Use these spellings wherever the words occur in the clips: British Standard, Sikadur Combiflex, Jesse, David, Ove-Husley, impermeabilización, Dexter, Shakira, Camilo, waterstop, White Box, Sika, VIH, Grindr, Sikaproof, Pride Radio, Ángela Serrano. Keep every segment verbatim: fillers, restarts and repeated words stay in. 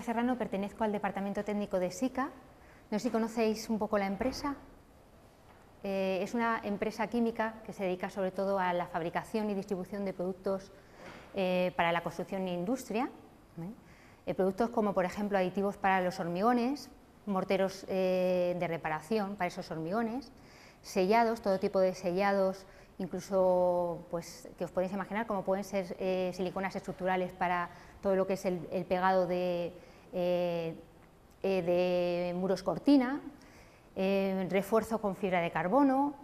Ángela Serrano, pertenezco al departamento técnico de Sika. No sé si conocéis un poco la empresa. Eh, es una empresa química que se dedica sobre todo a la fabricación y distribución de productos eh, para la construcción e industria. ¿Vale? Eh, productos como, por ejemplo, aditivos para los hormigones, morteros eh, de reparación para esos hormigones, sellados, todo tipo de sellados, incluso pues, que os podéis imaginar, como pueden ser eh, siliconas estructurales para todo lo que es el, el pegado de, eh, eh, de muros cortina, eh, refuerzo con fibra de carbono,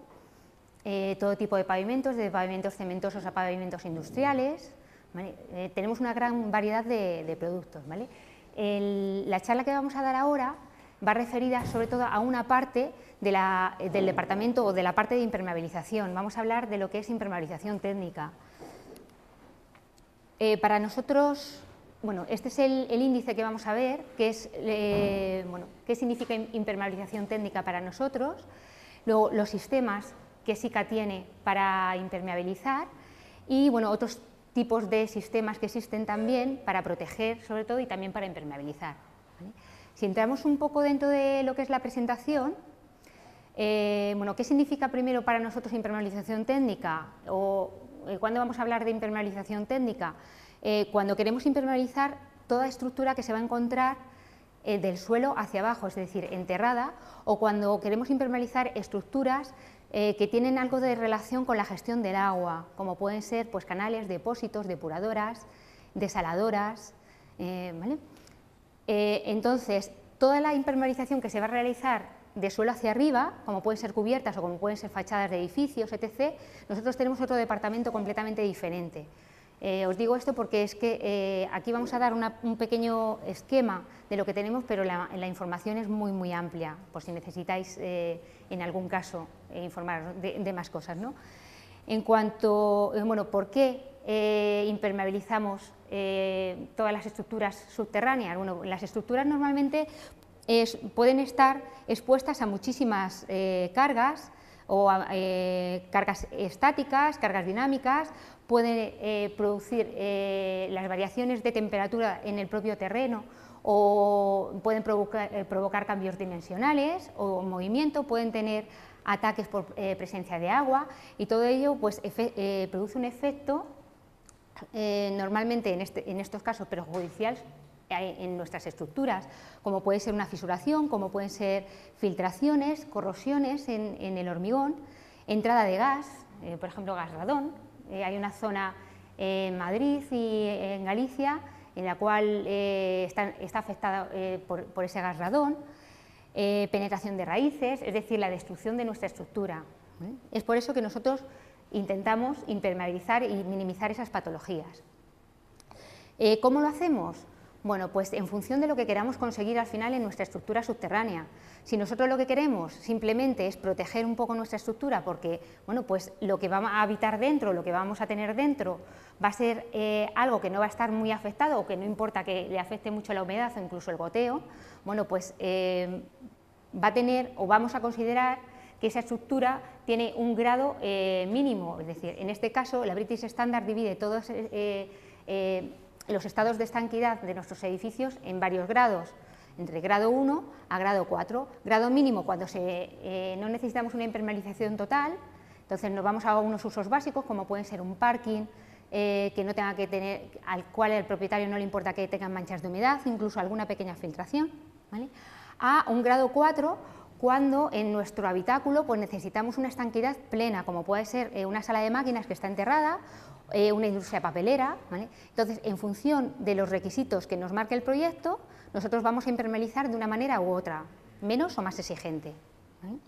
eh, todo tipo de pavimentos, de pavimentos cementosos a pavimentos industriales. ¿Vale? Eh, tenemos una gran variedad de, de productos. ¿Vale? El, la charla que vamos a dar ahora va referida sobre todo a una parte de la, del departamento o de la parte de impermeabilización. Vamos a hablar de lo que es impermeabilización técnica. Eh, para nosotros, bueno, este es el, el índice que vamos a ver, que es, eh, bueno, qué significa impermeabilización técnica para nosotros, luego los sistemas que Sika tiene para impermeabilizar y, bueno, otros tipos de sistemas que existen también para proteger, sobre todo, y también para impermeabilizar. ¿Vale? Si entramos un poco dentro de lo que es la presentación, eh, bueno, ¿qué significa primero para nosotros impermeabilización técnica? O eh, ¿cuándo vamos a hablar de impermeabilización técnica? Eh, cuando queremos impermeabilizar toda estructura que se va a encontrar eh, del suelo hacia abajo, es decir, enterrada, o cuando queremos impermeabilizar estructuras eh, que tienen algo de relación con la gestión del agua, como pueden ser pues, canales, depósitos, depuradoras, desaladoras, eh, ¿vale? Eh, entonces, toda la impermeabilización que se va a realizar de suelo hacia arriba, como pueden ser cubiertas o como pueden ser fachadas de edificios, etcétera, nosotros tenemos otro departamento completamente diferente. Eh, os digo esto porque es que eh, aquí vamos a dar una, un pequeño esquema de lo que tenemos, pero la, la información es muy, muy amplia, por si necesitáis, eh, en algún caso, eh, informaros de, de más cosas, ¿no? En cuanto, eh, bueno, ¿por qué eh, impermeabilizamos Eh, todas las estructuras subterráneas? Bueno, las estructuras normalmente es, pueden estar expuestas a muchísimas eh, cargas, o a eh, cargas estáticas, cargas dinámicas, pueden eh, producir eh, las variaciones de temperatura en el propio terreno, o pueden provocar, eh, provocar cambios dimensionales o movimiento, pueden tener ataques por eh, presencia de agua, y todo ello pues, efe, eh, produce un efecto Eh, normalmente en, este, en estos casos perjudiciales eh, en nuestras estructuras, como puede ser una fisuración, como pueden ser filtraciones, corrosiones en, en el hormigón, entrada de gas, eh, por ejemplo gas radón. Eh, hay una zona eh, en Madrid y en Galicia en la cual eh, está, está afectada eh, por, por ese gas radón, eh, penetración de raíces, es decir, la destrucción de nuestra estructura. ¿Eh? Es por eso que nosotros intentamos impermeabilizar y minimizar esas patologías. Eh, ¿Cómo lo hacemos? Bueno, pues en función de lo que queramos conseguir al final en nuestra estructura subterránea. Si nosotros lo que queremos simplemente es proteger un poco nuestra estructura, porque bueno, pues lo que vamos a habitar dentro, lo que vamos a tener dentro, va a ser eh, algo que no va a estar muy afectado, o que no importa que le afecte mucho la humedad o incluso el goteo, bueno, pues eh, va a tener, o vamos a considerar que esa estructura tiene un grado eh, mínimo, es decir, en este caso la British Standard divide todos eh, eh, los estados de estanquidad de nuestros edificios en varios grados, entre grado uno a grado cuatro, grado mínimo cuando se, eh, no necesitamos una impermeabilización total, entonces nos vamos a unos usos básicos como pueden ser un parking, eh, que no tenga que tener, al cual el propietario no le importa que tengan manchas de humedad, incluso alguna pequeña filtración, ¿vale? A un grado cuatro, cuando en nuestro habitáculo pues necesitamos una estanquidad plena, como puede ser eh, una sala de máquinas que está enterrada, eh, una industria papelera, ¿vale? Entonces, en función de los requisitos que nos marque el proyecto, nosotros vamos a impermeabilizar de una manera u otra, menos o más exigente, ¿vale?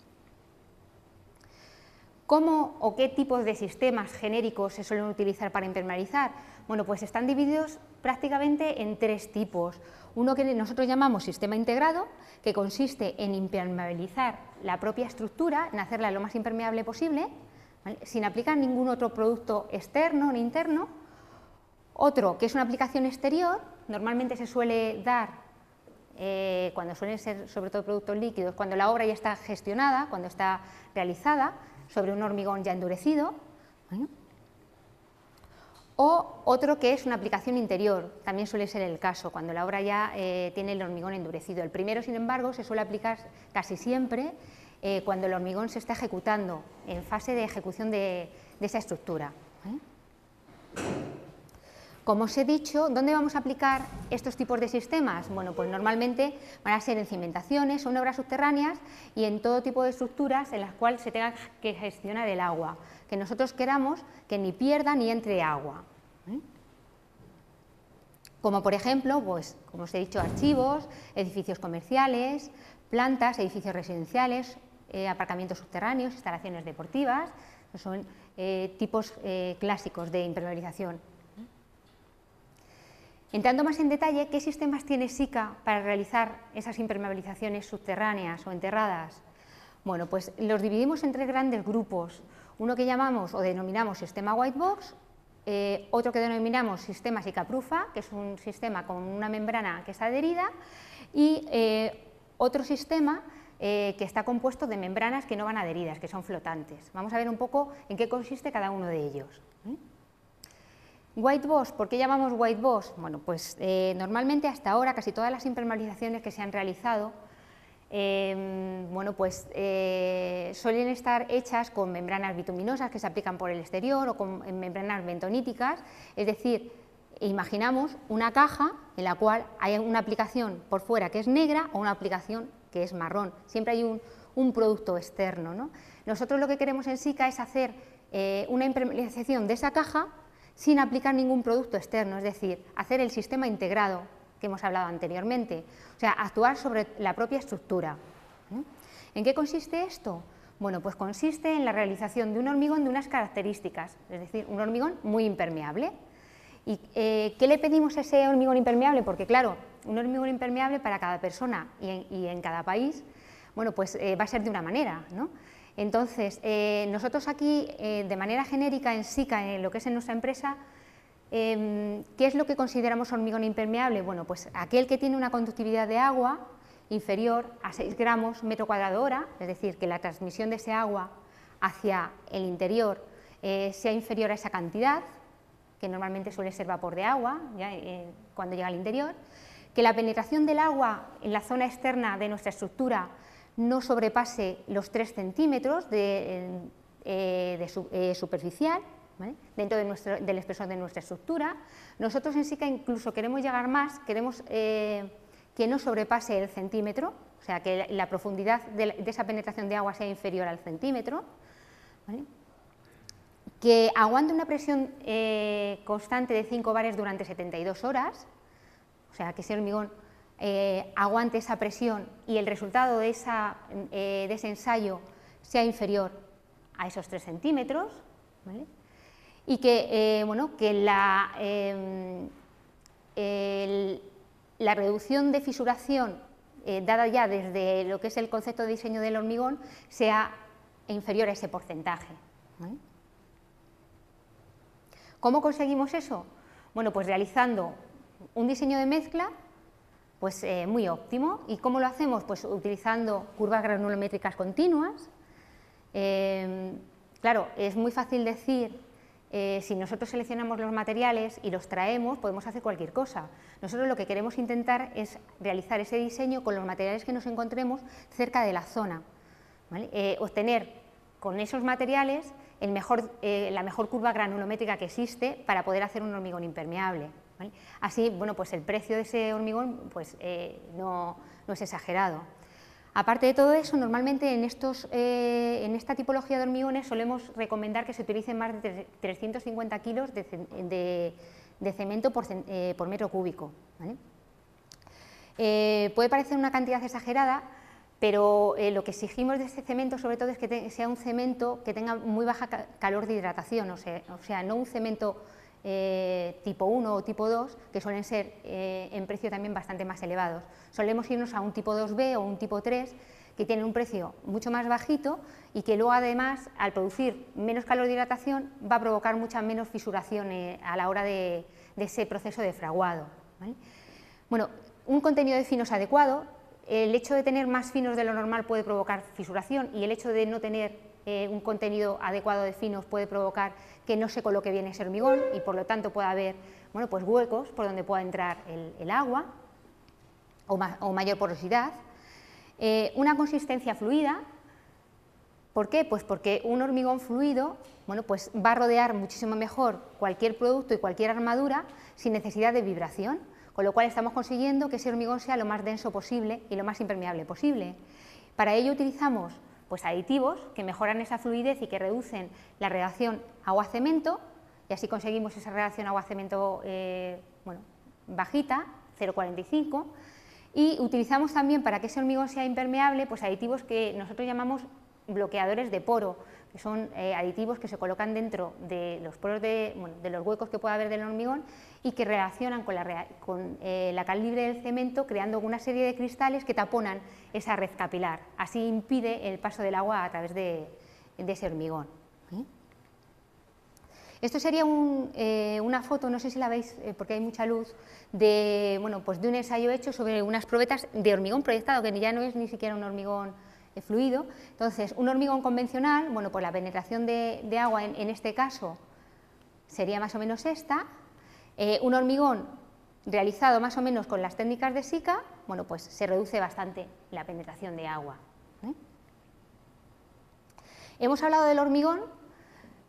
¿Cómo o qué tipos de sistemas genéricos se suelen utilizar para impermeabilizar? Bueno, pues están divididos prácticamente en tres tipos. Uno que nosotros llamamos sistema integrado, que consiste en impermeabilizar la propia estructura, en hacerla lo más impermeable posible, ¿vale?, sin aplicar ningún otro producto externo ni interno. Otro que es una aplicación exterior, normalmente se suele dar eh, cuando suelen ser sobre todo productos líquidos, cuando la obra ya está gestionada, cuando está realizada, sobre un hormigón ya endurecido. ¿Vale? o otro que es una aplicación interior, también suele ser el caso, cuando la obra ya eh, tiene el hormigón endurecido. El primero, sin embargo, se suele aplicar casi siempre eh, cuando el hormigón se está ejecutando, en fase de ejecución de, de esa estructura. ¿Eh? Como os he dicho, ¿dónde vamos a aplicar estos tipos de sistemas? Bueno, pues normalmente van a ser en cimentaciones, son obras subterráneas y en todo tipo de estructuras en las cuales se tenga que gestionar el agua, que nosotros queramos que ni pierda ni entre agua. ¿Eh? Como por ejemplo, pues, como os he dicho, archivos, edificios comerciales, plantas, edificios residenciales, eh, aparcamientos subterráneos, instalaciones deportivas, son eh, tipos eh, clásicos de impermeabilización. Entrando más en detalle, ¿qué sistemas tiene Sika para realizar esas impermeabilizaciones subterráneas o enterradas? Bueno, pues los dividimos en tres grandes grupos, uno que llamamos o denominamos sistema White Box, eh, otro que denominamos sistema Sikaproof, que es un sistema con una membrana que está adherida, y eh, otro sistema eh, que está compuesto de membranas que no van adheridas, que son flotantes. Vamos a ver un poco en qué consiste cada uno de ellos. ¿Eh? White Box, ¿por qué llamamos White Box? Bueno, pues eh, normalmente hasta ahora casi todas las impermeabilizaciones que se han realizado eh, bueno, pues, eh, suelen estar hechas con membranas bituminosas que se aplican por el exterior o con membranas bentoníticas, es decir, imaginamos una caja en la cual hay una aplicación por fuera que es negra o una aplicación que es marrón, siempre hay un, un producto externo, ¿no? Nosotros lo que queremos en Sika es hacer eh, una impermeabilización de esa caja sin aplicar ningún producto externo, es decir, hacer el sistema integrado que hemos hablado anteriormente, o sea, actuar sobre la propia estructura. ¿En qué consiste esto? Bueno, pues consiste en la realización de un hormigón de unas características, es decir, un hormigón muy impermeable. ¿Y eh, qué le pedimos a ese hormigón impermeable? Porque claro, un hormigón impermeable para cada persona y en, y en cada país, bueno, pues eh, va a ser de una manera, ¿no? Entonces, eh, nosotros aquí, eh, de manera genérica, en Sika, en lo que es en nuestra empresa, eh, ¿qué es lo que consideramos hormigón impermeable? Bueno, pues aquel que tiene una conductividad de agua inferior a seis gramos metro cuadrado hora, es decir, que la transmisión de ese agua hacia el interior eh, sea inferior a esa cantidad, que normalmente suele ser vapor de agua ya, eh, cuando llega al interior, que la penetración del agua en la zona externa de nuestra estructura no sobrepase los tres centímetros de, eh, de su, eh, superficial, ¿vale?, dentro de nuestro, del espesor de nuestra estructura. Nosotros en Sika incluso queremos llegar más, queremos eh, que no sobrepase el centímetro, o sea, que la, la profundidad de, la, de esa penetración de agua sea inferior al centímetro, ¿vale?, que aguante una presión eh, constante de cinco bares durante setenta y dos horas, o sea, que ese hormigón Eh, aguante esa presión y el resultado de, esa, eh, de ese ensayo sea inferior a esos tres centímetros, ¿vale? Y que, eh, bueno, que la, eh, el, la reducción de fisuración eh, dada ya desde lo que es el concepto de diseño del hormigón sea inferior a ese porcentaje, ¿vale? ¿Cómo conseguimos eso? Bueno, pues realizando un diseño de mezcla pues eh, muy óptimo. ¿Y cómo lo hacemos? Pues utilizando curvas granulométricas continuas. Eh, claro, es muy fácil decir, eh, si nosotros seleccionamos los materiales y los traemos, podemos hacer cualquier cosa. Nosotros lo que queremos intentar es realizar ese diseño con los materiales que nos encontremos cerca de la zona, ¿vale? Eh, obtener con esos materiales el mejor, eh, la mejor curva granulométrica que existe para poder hacer un hormigón impermeable, ¿vale? Así, bueno, pues el precio de ese hormigón pues, eh, no, no es exagerado. Aparte de todo eso, normalmente en, estos, eh, en esta tipología de hormigones solemos recomendar que se utilicen más de trescientos cincuenta kilos de, de, de cemento por, eh, por metro cúbico, ¿vale? Eh, puede parecer una cantidad exagerada, pero eh, lo que exigimos de este cemento sobre todo es que te, sea un cemento que tenga muy baja ca- calor de hidratación, o sea, o sea no un cemento Eh, tipo uno o tipo dos, que suelen ser eh, en precio también bastante más elevados. Solemos irnos a un tipo dos B o un tipo tres, que tienen un precio mucho más bajito y que luego además, al producir menos calor de hidratación, va a provocar mucha menos fisuración eh, a la hora de, de ese proceso de fraguado, ¿vale? Bueno, un contenido de finos adecuado, el hecho de tener más finos de lo normal puede provocar fisuración y el hecho de no tener eh, un contenido adecuado de finos puede provocar que no se coloque bien ese hormigón y por lo tanto pueda haber, bueno, pues huecos por donde pueda entrar el, el agua o, ma o mayor porosidad. Eh, una consistencia fluida. ¿Por qué? Pues porque un hormigón fluido, bueno, pues va a rodear muchísimo mejor cualquier producto y cualquier armadura sin necesidad de vibración, con lo cual estamos consiguiendo que ese hormigón sea lo más denso posible y lo más impermeable posible. Para ello utilizamos pues aditivos que mejoran esa fluidez y que reducen la relación agua-cemento, y así conseguimos esa relación agua-cemento eh, bueno, bajita, cero coma cuarenta y cinco, y utilizamos también para que ese hormigón sea impermeable pues aditivos que nosotros llamamos bloqueadores de poro, que son eh, aditivos que se colocan dentro de los poros de, bueno, de los huecos que pueda haber del hormigón y que relacionan con, la, con eh, la cal libre del cemento, creando una serie de cristales que taponan esa red capilar. Así impide el paso del agua a través de, de ese hormigón. ¿Sí? Esto sería un, eh, una foto, no sé si la veis eh, porque hay mucha luz, de, bueno, pues de un ensayo hecho sobre unas probetas de hormigón proyectado, que ya no es ni siquiera un hormigón fluido. Entonces, un hormigón convencional, bueno, pues la penetración de, de agua en, en este caso sería más o menos esta. Eh, un hormigón realizado más o menos con las técnicas de Sika, bueno, pues se reduce bastante la penetración de agua. ¿Eh? Hemos hablado del hormigón,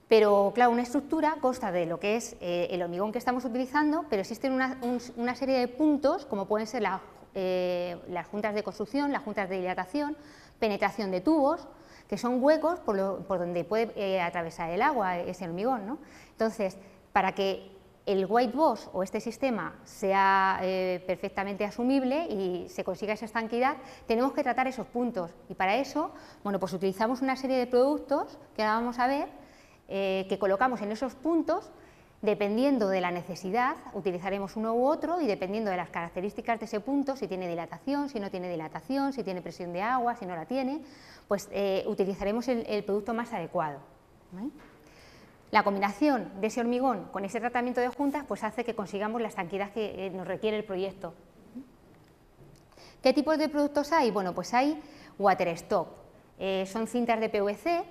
pero claro, una estructura consta de lo que es eh, el hormigón que estamos utilizando, pero existen una, un, una serie de puntos, como pueden ser la Eh, las juntas de construcción, las juntas de dilatación, penetración de tubos, que son huecos por, lo, por donde puede eh, atravesar el agua, ese hormigón, ¿no? Entonces, para que el white box o este sistema sea eh, perfectamente asumible y se consiga esa estanquidad, tenemos que tratar esos puntos, y para eso, bueno, pues utilizamos una serie de productos que ahora vamos a ver, eh, que colocamos en esos puntos. Dependiendo de la necesidad, utilizaremos uno u otro, y dependiendo de las características de ese punto, si tiene dilatación, si no tiene dilatación, si tiene presión de agua, si no la tiene, pues eh, utilizaremos el, el producto más adecuado. ¿Eh? La combinación de ese hormigón con ese tratamiento de juntas pues hace que consigamos la estanquidad que eh, nos requiere el proyecto. ¿Qué tipos de productos hay? Bueno, pues hay waterstop, eh, son cintas de P V C,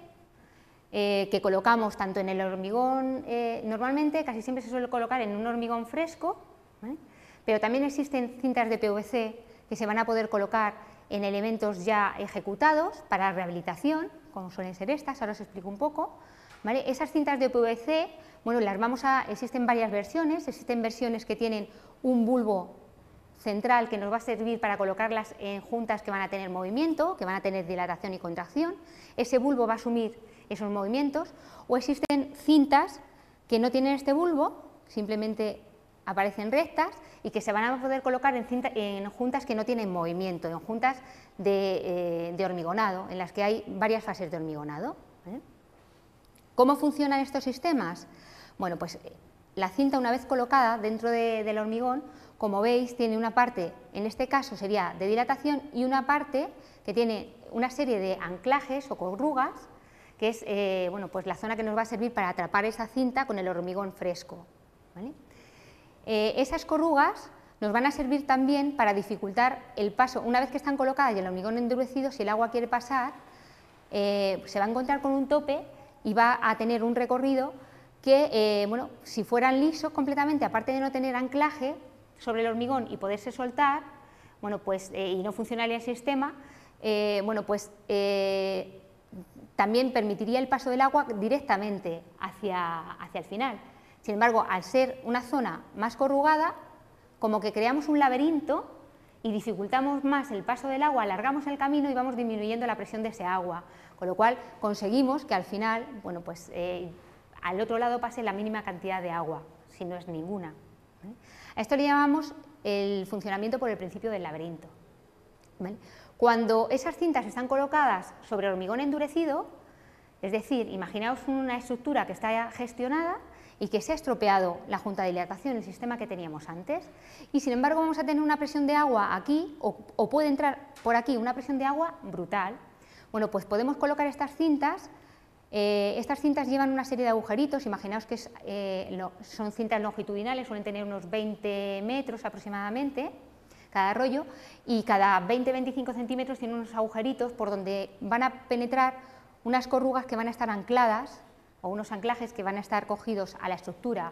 Eh, que colocamos tanto en el hormigón, eh, normalmente casi siempre se suele colocar en un hormigón fresco, ¿eh? Pero también existen cintas de P V C que se van a poder colocar en elementos ya ejecutados para rehabilitación, como suelen ser estas, ahora os explico un poco, ¿vale? Esas cintas de P V C, bueno, las vamos a, existen varias versiones, existen versiones que tienen un bulbo central que nos va a servir para colocarlas en juntas que van a tener movimiento, que van a tener dilatación y contracción, ese bulbo va a asumir esos movimientos, o existen cintas que no tienen este bulbo, simplemente aparecen rectas y que se van a poder colocar en, cinta, en juntas que no tienen movimiento, en juntas de, eh, de hormigonado, en las que hay varias fases de hormigonado. ¿Eh? ¿Cómo funcionan estos sistemas? Bueno, pues la cinta, una vez colocada dentro de, del hormigón, como veis, tiene una parte, en este caso sería de dilatación, y una parte que tiene una serie de anclajes o corrugas, que es eh, bueno, pues la zona que nos va a servir para atrapar esa cinta con el hormigón fresco. ¿Vale? Eh, esas corrugas nos van a servir también para dificultar el paso. Una vez que están colocadas y el hormigón endurecido, si el agua quiere pasar, eh, se va a encontrar con un tope y va a tener un recorrido que, eh, bueno, si fueran lisos completamente, aparte de no tener anclaje sobre el hormigón y poderse soltar, bueno, pues, eh, y no funcionaría el sistema, eh, bueno, pues, eh, también permitiría el paso del agua directamente hacia, hacia el final. Sin embargo, al ser una zona más corrugada, como que creamos un laberinto y dificultamos más el paso del agua, alargamos el camino y vamos disminuyendo la presión de ese agua, con lo cual conseguimos que al final, bueno, pues, eh, al otro lado pase la mínima cantidad de agua, si no es ninguna. ¿Vale? A esto le llamamos el funcionamiento por el principio del laberinto. ¿Vale? Cuando esas cintas están colocadas sobre hormigón endurecido, es decir, imaginaos una estructura que está gestionada y que se ha estropeado la junta de dilatación, el sistema que teníamos antes, y sin embargo vamos a tener una presión de agua aquí, o, o puede entrar por aquí una presión de agua brutal. Bueno, pues podemos colocar estas cintas, eh, estas cintas llevan una serie de agujeritos, imaginaos que es, eh, lo, son cintas longitudinales, suelen tener unos veinte metros aproximadamente, cada rollo, y cada veinte a veinticinco centímetros tiene unos agujeritos por donde van a penetrar unas corrugas que van a estar ancladas o unos anclajes que van a estar cogidos a la estructura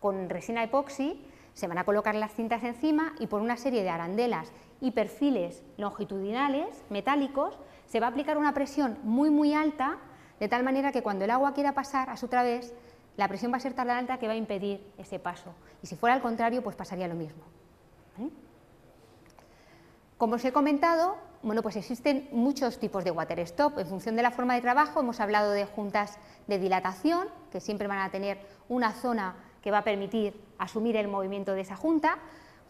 con resina epoxi, se van a colocar las cintas encima y por una serie de arandelas y perfiles longitudinales metálicos se va a aplicar una presión muy muy alta, de tal manera que cuando el agua quiera pasar a su través, la presión va a ser tan alta que va a impedir ese paso, y si fuera al contrario pues pasaría lo mismo. ¿Eh? Como os he comentado, bueno, pues existen muchos tipos de water stop en función de la forma de trabajo. Hemos hablado de juntas de dilatación, que siempre van a tener una zona que va a permitir asumir el movimiento de esa junta,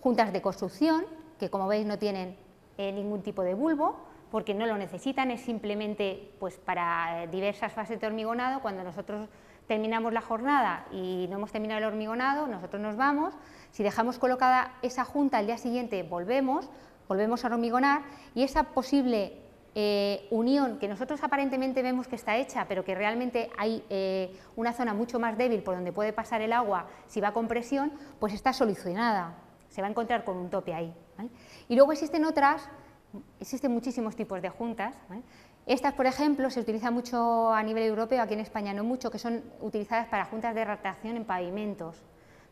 juntas de construcción, que como veis no tienen eh, ningún tipo de bulbo, porque no lo necesitan, es simplemente pues, para diversas fases de hormigonado. Cuando nosotros terminamos la jornada y no hemos terminado el hormigonado, nosotros nos vamos, si dejamos colocada esa junta al día siguiente volvemos, volvemos a hormigonar, y esa posible eh, unión que nosotros aparentemente vemos que está hecha, pero que realmente hay eh, una zona mucho más débil por donde puede pasar el agua si va con presión, pues está solucionada, se va a encontrar con un tope ahí, ¿vale? Y luego existen otras. Existen muchísimos tipos de juntas, ¿eh? Estas, por ejemplo, se utilizan mucho a nivel europeo, aquí en España no mucho, que son utilizadas para juntas de retracción en pavimentos,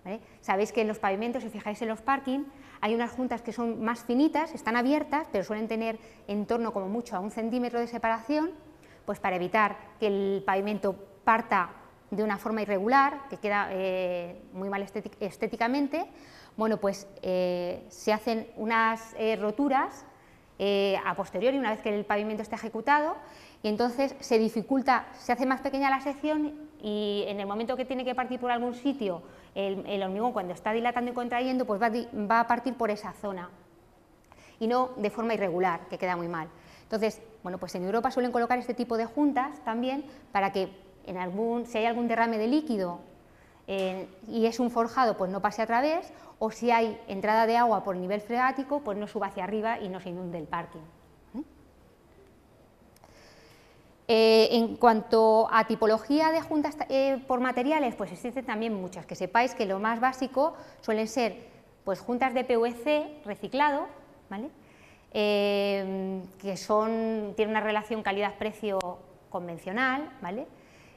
¿vale? Sabéis que en los pavimentos, si fijáis en los parking, hay unas juntas que son más finitas, están abiertas, pero suelen tener en torno como mucho a un centímetro de separación, pues para evitar que el pavimento parta de una forma irregular, que queda eh, muy mal estéticamente. Bueno, pues eh, se hacen unas eh, roturas Eh, a posteriori, una vez que el pavimento está ejecutado, y entonces se dificulta, se hace más pequeña la sección, y en el momento que tiene que partir por algún sitio el, el hormigón, cuando está dilatando y contrayendo, pues va, va a partir por esa zona y no de forma irregular, que queda muy mal. Entonces, bueno, pues en Europa suelen colocar este tipo de juntas también para que en algún, si hay algún derrame de líquido Eh, y es un forjado, pues no pase a través, o si hay entrada de agua por nivel freático, pues no suba hacia arriba y no se inunde el parking. Eh, en cuanto a tipología de juntas eh, por materiales, pues existen también muchas. Que sepáis que lo más básico suelen ser pues juntas de P V C reciclado, ¿vale? eh, que son, tienen una relación calidad-precio convencional, ¿vale?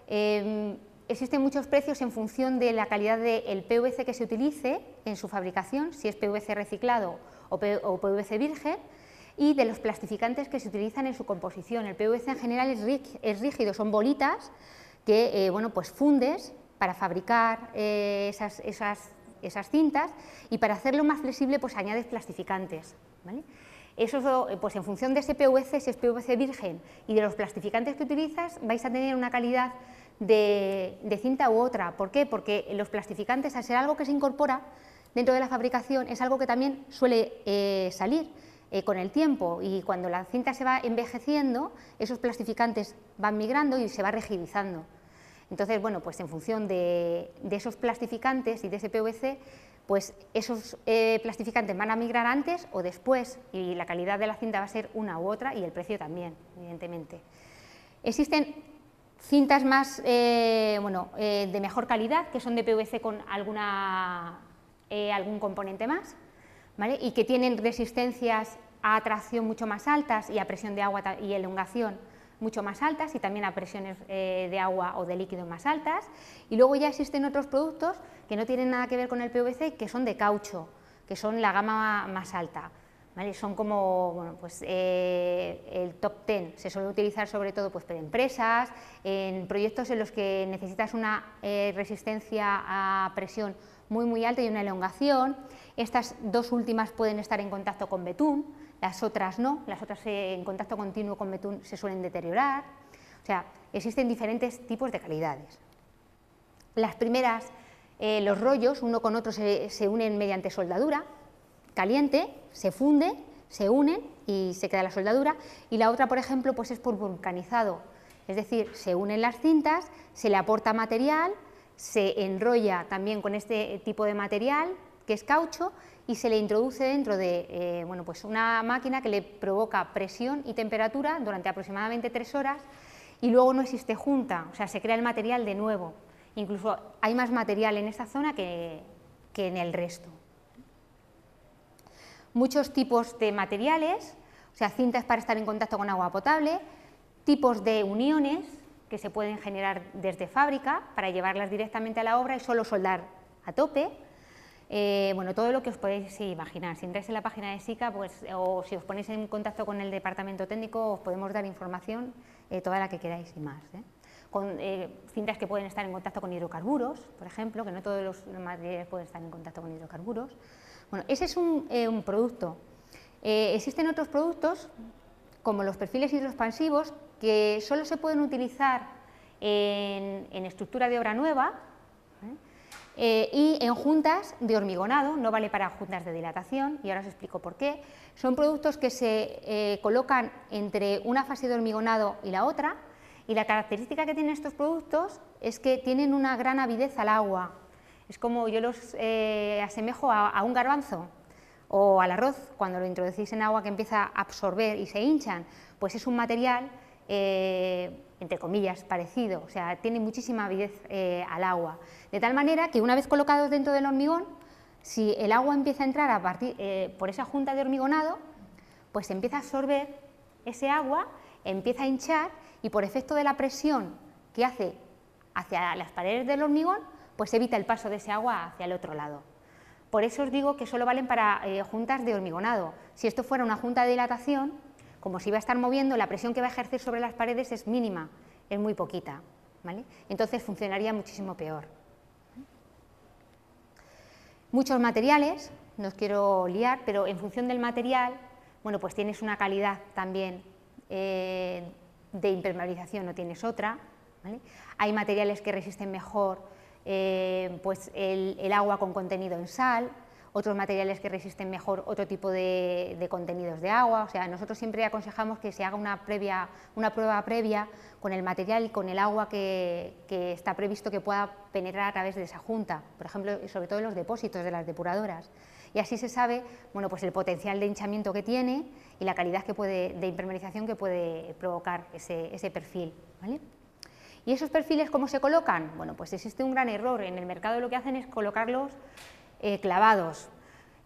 Eh, Existen muchos precios en función de la calidad del P V C que se utilice en su fabricación, si es P V C reciclado o P V C virgen, y de los plastificantes que se utilizan en su composición. El P V C en general es rígido, son bolitas que eh, bueno, pues fundes para fabricar eh, esas, esas, esas cintas, y para hacerlo más flexible pues añades plastificantes, ¿vale? Eso, pues en función de ese P V C, si es P V C virgen, y de los plastificantes que utilizas, vais a tener una calidad de, de cinta u otra. ¿Por qué? Porque los plastificantes, al ser algo que se incorpora dentro de la fabricación, es algo que también suele eh, salir eh, con el tiempo, y cuando la cinta se va envejeciendo, esos plastificantes van migrando y se va rigidizando. Entonces, bueno, pues en función de, de esos plastificantes y de ese P V C, pues esos eh, plastificantes van a migrar antes o después, y la calidad de la cinta va a ser una u otra, y el precio también, evidentemente. Existen cintas más, eh, bueno, eh, de mejor calidad, que son de P V C con alguna, eh, algún componente más, ¿vale? Y que tienen resistencias a tracción mucho más altas, y a presión de agua y elongación mucho más altas, y también a presiones eh, de agua o de líquido más altas. Y luego ya existen otros productos que no tienen nada que ver con el P V C, que son de caucho, que son la gama más alta, ¿vale? Son como, bueno, pues eh, el top diez, se suele utilizar sobre todo pues para empresas, en proyectos en los que necesitas una eh, resistencia a presión muy muy alta y una elongación. Estas dos últimas pueden estar en contacto con betún, las otras no, las otras en contacto continuo con betún se suelen deteriorar. O sea, existen diferentes tipos de calidades. Las primeras, eh, los rollos, uno con otro se, se unen mediante soldadura caliente, se funde, se unen y se queda la soldadura. Y la otra, por ejemplo, pues es por vulcanizado, es decir, se unen las cintas, se le aporta material, se enrolla también con este tipo de material, que es caucho, y se le introduce dentro de eh, bueno, pues una máquina que le provoca presión y temperatura durante aproximadamente tres horas, y luego no existe junta, o sea, se crea el material de nuevo. Incluso hay más material en esta zona que, que en el resto. Muchos tipos de materiales, o sea, cintas para estar en contacto con agua potable, tipos de uniones que se pueden generar desde fábrica para llevarlas directamente a la obra y solo soldar a tope. Eh, bueno, todo lo que os podéis imaginar. Si entráis en la página de Sika, pues, o si os ponéis en contacto con el departamento técnico, os podemos dar información eh, toda la que queráis y más, ¿eh? Con eh, cintas que pueden estar en contacto con hidrocarburos, por ejemplo, que no todos los materiales pueden estar en contacto con hidrocarburos. Bueno, ese es un, eh, un producto. Eh, existen otros productos, como los perfiles hidroexpansivos, que solo se pueden utilizar en, en estructura de obra nueva, ¿eh? Eh, y en juntas de hormigonado, no vale para juntas de dilatación, y ahora os explico por qué. Son productos que se eh, colocan entre una fase de hormigonado y la otra, y la característica que tienen estos productos es que tienen una gran avidez al agua. Es como yo los eh, asemejo a, a un garbanzo o al arroz, cuando lo introducís en agua que empieza a absorber y se hinchan, pues es un material, Eh, entre comillas, parecido, o sea, tiene muchísima avidez eh, al agua, de tal manera que una vez colocados dentro del hormigón, si el agua empieza a entrar a partir, eh, por esa junta de hormigonado, pues empieza a absorber ese agua, empieza a hinchar y por efecto de la presión que hace hacia las paredes del hormigón, pues evita el paso de ese agua hacia el otro lado. Por eso os digo que solo valen para eh, juntas de hormigonado. Si esto fuera una junta de dilatación, como se iba a estar moviendo, la presión que va a ejercer sobre las paredes es mínima, es muy poquita, ¿vale? Entonces funcionaría muchísimo peor. Muchos materiales, no os quiero liar, pero en función del material, bueno, pues tienes una calidad también eh, de impermeabilización, no tienes otra, ¿vale? Hay materiales que resisten mejor eh, pues el, el agua con contenido en sal, otros materiales que resisten mejor otro tipo de, de contenidos de agua. O sea, nosotros siempre aconsejamos que se haga una, previa, una prueba previa con el material y con el agua que, que está previsto que pueda penetrar a través de esa junta, por ejemplo, sobre todo en los depósitos de las depuradoras. Y así se sabe, bueno, pues el potencial de hinchamiento que tiene y la calidad que puede, de impermeabilización que puede provocar ese, ese perfil, ¿vale? ¿Y esos perfiles cómo se colocan? Bueno, pues existe un gran error. En el mercado lo que hacen es colocarlos Eh, clavados.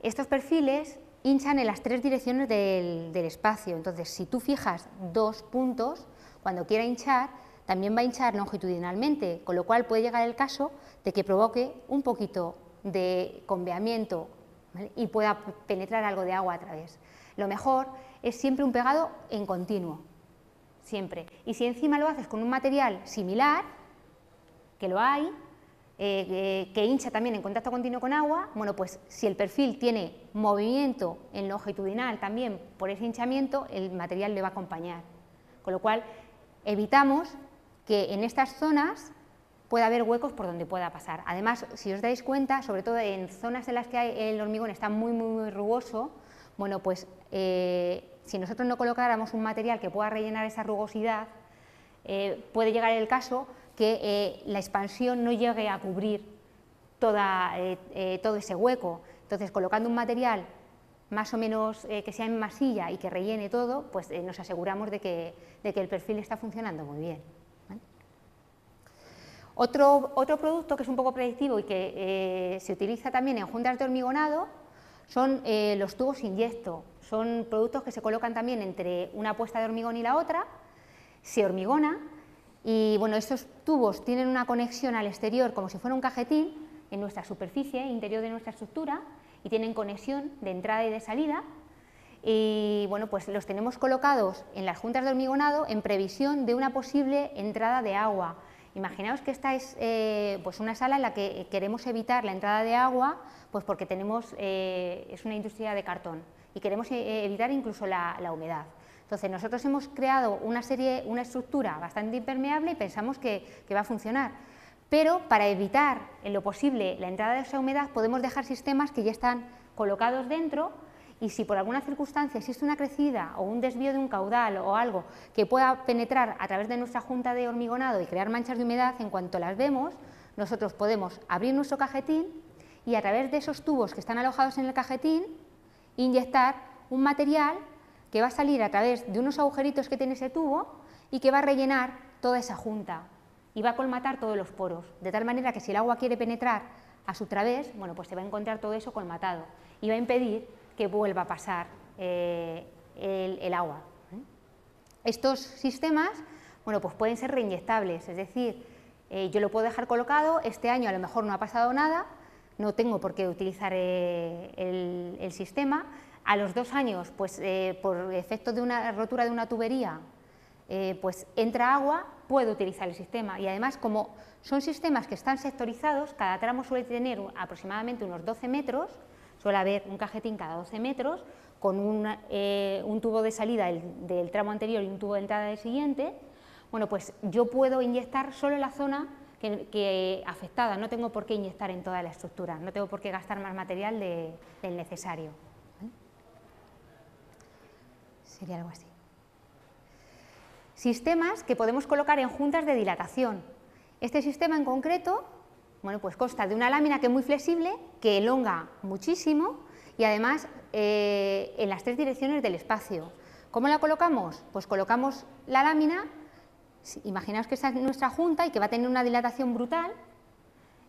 Estos perfiles hinchan en las tres direcciones del, del espacio, entonces si tú fijas dos puntos, cuando quiera hinchar, también va a hinchar longitudinalmente, con lo cual puede llegar el caso de que provoque un poquito de conveamiento, ¿vale? Y pueda penetrar algo de agua a través. Lo mejor es siempre un pegado en continuo, siempre. Y si encima lo haces con un material similar, que lo hay, Eh, eh, que hincha también en contacto continuo con agua, bueno, pues si el perfil tiene movimiento en longitudinal también por ese hinchamiento, el material le va a acompañar. Con lo cual evitamos que en estas zonas pueda haber huecos por donde pueda pasar. Además, si os dais cuenta, sobre todo en zonas en las que el hormigón está muy, muy, muy rugoso, bueno, pues eh, si nosotros no colocáramos un material que pueda rellenar esa rugosidad, eh, puede llegar el caso que eh, la expansión no llegue a cubrir toda, eh, eh, todo ese hueco. Entonces, colocando un material más o menos eh, que sea en masilla y que rellene todo, pues eh, nos aseguramos de que, de que el perfil está funcionando muy bien, ¿vale? Otro, otro producto que es un poco predictivo y que eh, se utiliza también en juntas de hormigonado son eh, los tubos inyecto. Son productos que se colocan también entre una puesta de hormigón y la otra, se hormigona. Y bueno, estos tubos tienen una conexión al exterior como si fuera un cajetín en nuestra superficie interior de nuestra estructura y tienen conexión de entrada y de salida. Y bueno, pues los tenemos colocados en las juntas de hormigonado en previsión de una posible entrada de agua. Imaginaos que esta es eh, pues una sala en la que queremos evitar la entrada de agua, pues porque tenemos, eh, es una industria de cartón y queremos eh, evitar incluso la, la humedad. Entonces nosotros hemos creado una serie, una estructura bastante impermeable y pensamos que, que va a funcionar, pero para evitar en lo posible la entrada de esa humedad podemos dejar sistemas que ya están colocados dentro y si por alguna circunstancia existe una crecida o un desvío de un caudal o algo que pueda penetrar a través de nuestra junta de hormigonado y crear manchas de humedad, en cuanto las vemos, nosotros podemos abrir nuestro cajetín y a través de esos tubos que están alojados en el cajetín inyectar un material que va a salir a través de unos agujeritos que tiene ese tubo y que va a rellenar toda esa junta y va a colmatar todos los poros, de tal manera que si el agua quiere penetrar a su través, bueno, pues se va a encontrar todo eso colmatado y va a impedir que vuelva a pasar eh, el, el agua, ¿eh? Estos sistemas, bueno, pues pueden ser reinyectables, es decir, eh, yo lo puedo dejar colocado, este año a lo mejor no ha pasado nada, no tengo por qué utilizar eh, el, el sistema, a los dos años, pues eh, por efecto de una rotura de una tubería, eh, pues entra agua, puedo utilizar el sistema, y además como son sistemas que están sectorizados, cada tramo suele tener aproximadamente unos doce metros, suele haber un cajetín cada doce metros, con una, eh, un tubo de salida del, del tramo anterior y un tubo de entrada del siguiente, bueno, pues yo puedo inyectar solo en la zona que, que afectada, no tengo por qué inyectar en toda la estructura, no tengo por qué gastar más material de, del necesario. ¿Vale? Sería algo así. Sistemas que podemos colocar en juntas de dilatación. Este sistema en concreto, bueno, pues consta de una lámina que es muy flexible, que elonga muchísimo y además eh, en las tres direcciones del espacio. ¿Cómo la colocamos? Pues colocamos la lámina, imaginaos que esta es nuestra junta y que va a tener una dilatación brutal,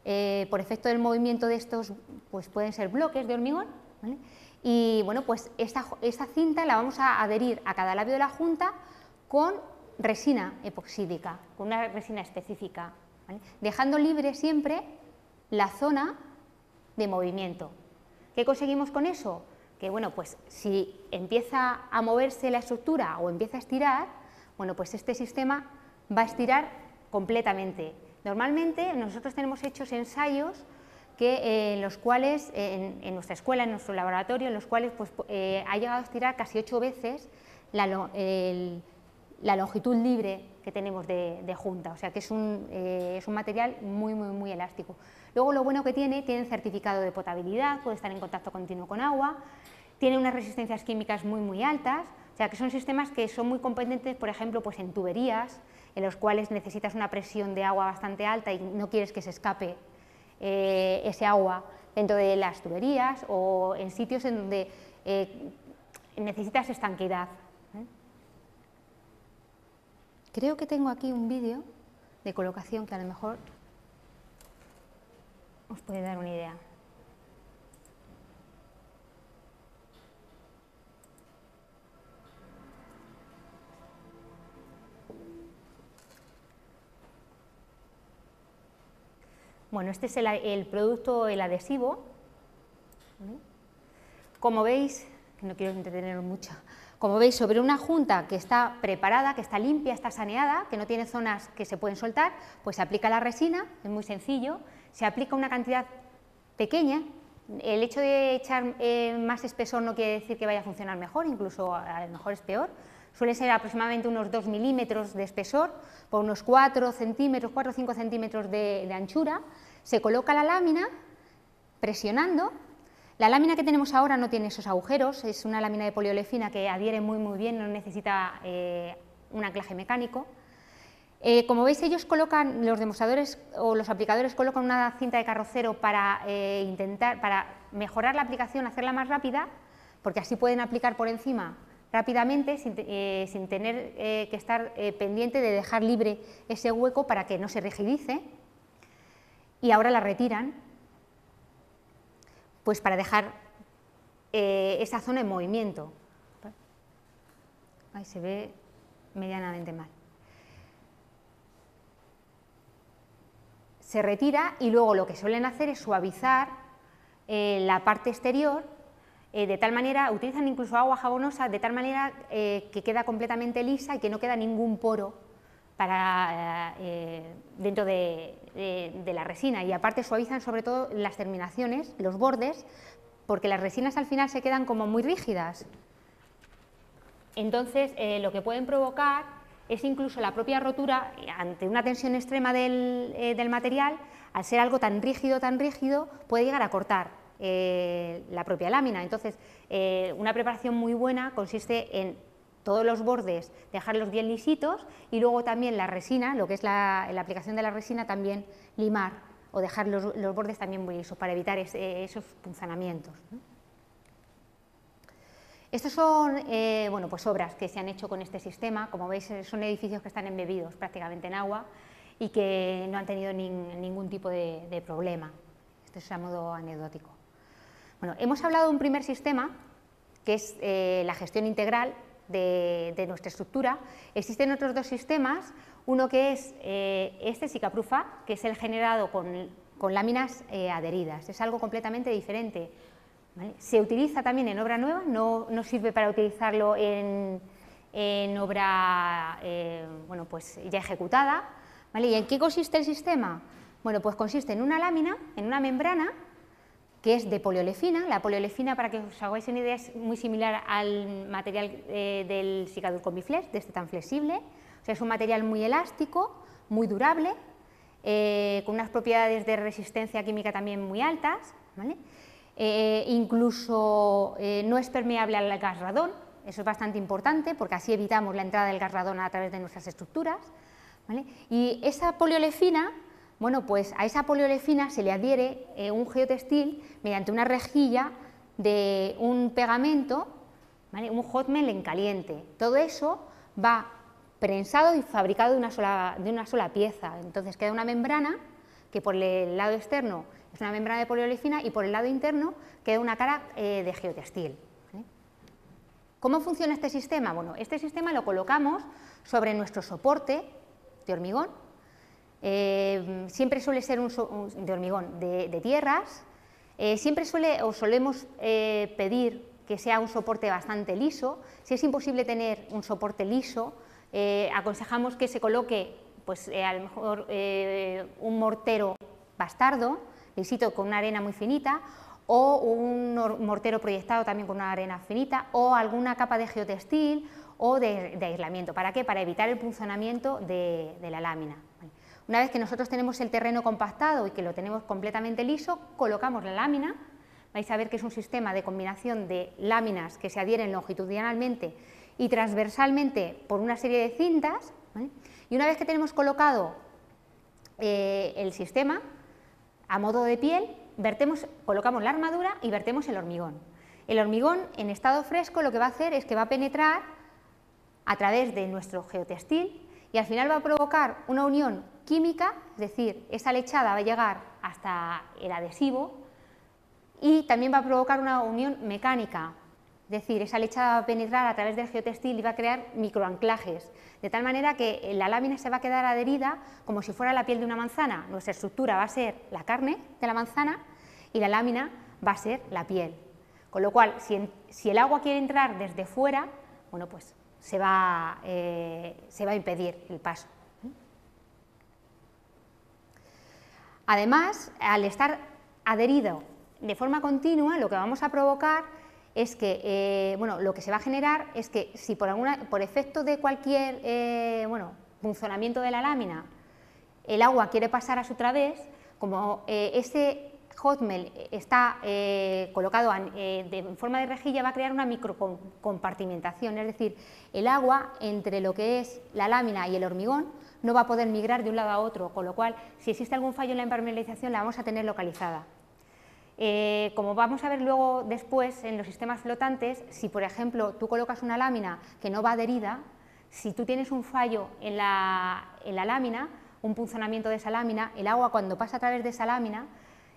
eh, por efecto del movimiento de estos, pues pueden ser bloques de hormigón, ¿vale? Y bueno, pues esta, esta cinta la vamos a adherir a cada labio de la junta con resina epoxídica, con una resina específica, ¿vale? Dejando libre siempre la zona de movimiento. ¿Qué conseguimos con eso? Que bueno, pues si empieza a moverse la estructura o empieza a estirar, bueno, pues este sistema va a estirar completamente. Normalmente nosotros tenemos hechos ensayos que, eh, en los cuales, en, en nuestra escuela, en nuestro laboratorio, en los cuales pues, eh, ha llegado a estirar casi ocho veces la, el, la longitud libre que tenemos de, de junta, o sea que es un, eh, es un material muy, muy, muy elástico. Luego lo bueno que tiene, tiene certificado de potabilidad, puede estar en contacto continuo con agua, tiene unas resistencias químicas muy, muy altas, o sea que son sistemas que son muy competentes, por ejemplo, pues en tuberías, en los cuales necesitas una presión de agua bastante alta y no quieres que se escape eh, ese agua dentro de las tuberías o en sitios en donde eh, necesitas estanqueidad. Creo que tengo aquí un vídeo de colocación que a lo mejor os puede dar una idea. Bueno, este es el, el producto, el adhesivo. Como veis, no quiero entreteneros mucho. Como veis, sobre una junta que está preparada, que está limpia, está saneada, que no tiene zonas que se pueden soltar, pues se aplica la resina, es muy sencillo, se aplica una cantidad pequeña, el hecho de echar eh, más espesor no quiere decir que vaya a funcionar mejor, incluso a lo mejor es peor, suele ser aproximadamente unos dos milímetros de espesor, por unos cuatro centímetros, cuatro o cinco centímetros de, de anchura, se coloca la lámina presionando. La lámina que tenemos ahora no tiene esos agujeros, es una lámina de poliolefina que adhiere muy muy bien, no necesita eh, un anclaje mecánico. Eh, como veis, ellos colocan, los demostradores o los aplicadores colocan una cinta de carrocero para eh, intentar, para mejorar la aplicación, hacerla más rápida, porque así pueden aplicar por encima rápidamente sin, eh, sin tener eh, que estar eh, pendiente de dejar libre ese hueco para que no se rigidice. Y ahora la retiran, pues para dejar eh, esa zona en movimiento. Ahí se ve medianamente mal. Se retira y luego lo que suelen hacer es suavizar eh, la parte exterior, eh, de tal manera, utilizan incluso agua jabonosa, de tal manera eh, que queda completamente lisa y que no queda ningún poro para, eh, dentro de, de, de la resina, y aparte suavizan sobre todo las terminaciones, los bordes, porque las resinas al final se quedan como muy rígidas. Entonces eh, lo que pueden provocar es incluso la propia rotura ante una tensión extrema del, eh, del material, al ser algo tan rígido, tan rígido, puede llegar a cortar eh, la propia lámina. Entonces eh, una preparación muy buena consiste en todos los bordes, dejarlos bien lisitos y luego también la resina, lo que es la, la aplicación de la resina, también limar o dejar los, los bordes también muy lisos para evitar ese, esos punzanamientos, ¿no? Estas son eh, bueno, pues obras que se han hecho con este sistema, como veis son edificios que están embebidos prácticamente en agua y que no han tenido nin, ningún tipo de, de problema. Esto es a modo anecdótico. Bueno, hemos hablado de un primer sistema que es eh, la gestión integral, de, de nuestra estructura. Existen otros dos sistemas, uno que es eh, este Sikaproof, que es el generado con, con láminas eh, adheridas, es algo completamente diferente, ¿vale? Se utiliza también en obra nueva, no, no sirve para utilizarlo en, en obra eh, bueno, pues ya ejecutada, ¿vale? ¿Y en qué consiste el sistema? Bueno, pues consiste en una lámina, en una membrana, que es de poliolefina. La poliolefina, para que os hagáis una idea, es muy similar al material eh, del Sikadur Combiflex, de este tan flexible. O sea, es un material muy elástico, muy durable, eh, con unas propiedades de resistencia química también muy altas, ¿vale? Eh, incluso eh, no es permeable al gas radón, eso es bastante importante, porque así evitamos la entrada del gas radón a través de nuestras estructuras, ¿vale? Y esa poliolefina, bueno, pues a esa poliolefina se le adhiere eh, un geotextil mediante una rejilla de un pegamento, ¿vale? Un hot melt en caliente. Todo eso va prensado y fabricado de una sola, de una sola pieza. Entonces queda una membrana que por el lado externo es una membrana de poliolefina y por el lado interno queda una cara eh, de geotextil, ¿vale? ¿Cómo funciona este sistema? Bueno, este sistema lo colocamos sobre nuestro soporte de hormigón. Eh, siempre suele ser un, so, un de hormigón, de, de tierras, eh, siempre suele o solemos eh, pedir que sea un soporte bastante liso. Si es imposible tener un soporte liso, eh, aconsejamos que se coloque, pues eh, a lo mejor eh, un mortero bastardo, lisito, con una arena muy finita, o un mortero proyectado también con una arena finita, o alguna capa de geotextil o de, de aislamiento. ¿Para qué? Para evitar el punzonamiento de, de la lámina, ¿vale? Una vez que nosotros tenemos el terreno compactado y que lo tenemos completamente liso, colocamos la lámina. Vais a ver que es un sistema de combinación de láminas que se adhieren longitudinalmente y transversalmente por una serie de cintas, ¿vale? Y una vez que tenemos colocado eh, el sistema a modo de piel, vertemos, colocamos la armadura y vertemos el hormigón. El hormigón en estado fresco lo que va a hacer es que va a penetrar a través de nuestro geotextil y al final va a provocar una unión química, es decir, esa lechada va a llegar hasta el adhesivo y también va a provocar una unión mecánica, es decir, esa lechada va a penetrar a través del geotextil y va a crear microanclajes, de tal manera que la lámina se va a quedar adherida como si fuera la piel de una manzana. Nuestra estructura va a ser la carne de la manzana y la lámina va a ser la piel, con lo cual, si, en, si el agua quiere entrar desde fuera, bueno, pues se va, eh, se va a impedir el paso. Además, al estar adherido de forma continua, lo que vamos a provocar es que, eh, bueno, lo que se va a generar es que si por, alguna, por efecto de cualquier eh, bueno, punzonamiento de la lámina, el agua quiere pasar a su través, como eh, ese hot melt está eh, colocado en eh, forma de rejilla, va a crear una microcompartimentación, es decir, el agua entre lo que es la lámina y el hormigón no va a poder migrar de un lado a otro, con lo cual, si existe algún fallo en la impermeabilización, la vamos a tener localizada. Eh, como vamos a ver luego después en los sistemas flotantes, si por ejemplo tú colocas una lámina que no va adherida, si tú tienes un fallo en la, en la lámina, un punzonamiento de esa lámina, el agua cuando pasa a través de esa lámina,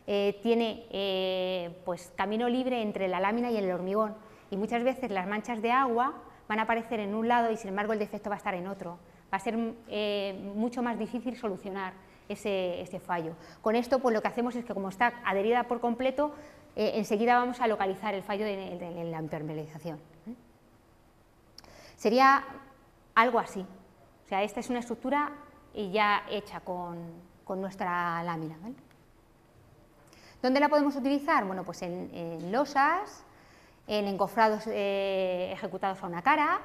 Eh, tiene eh, pues camino libre entre la lámina y el hormigón y muchas veces las manchas de agua van a aparecer en un lado y sin embargo el defecto va a estar en otro, va a ser eh, mucho más difícil solucionar ese, ese fallo. Con esto pues lo que hacemos es que como está adherida por completo, eh, enseguida vamos a localizar el fallo en, en, en la impermeabilización. ¿Eh? Sería algo así, o sea, esta es una estructura ya hecha con, con nuestra lámina, ¿vale? ¿Dónde la podemos utilizar? Bueno, pues en, en losas, en encofrados eh, ejecutados a una cara,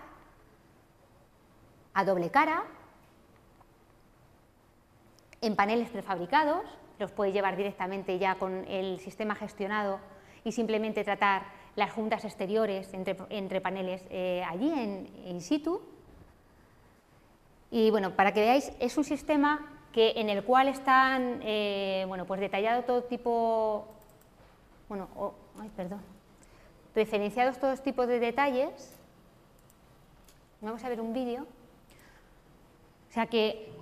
a doble cara, en paneles prefabricados, los puedes llevar directamente ya con el sistema gestionado y simplemente tratar las juntas exteriores entre, entre paneles eh, allí, en, in situ. Y bueno, para que veáis, es un sistema que en el cual están eh, bueno, pues detallado todo tipo, bueno, oh, ay, perdón, referenciados todos tipos de detalles. Vamos a ver un vídeo. O sea que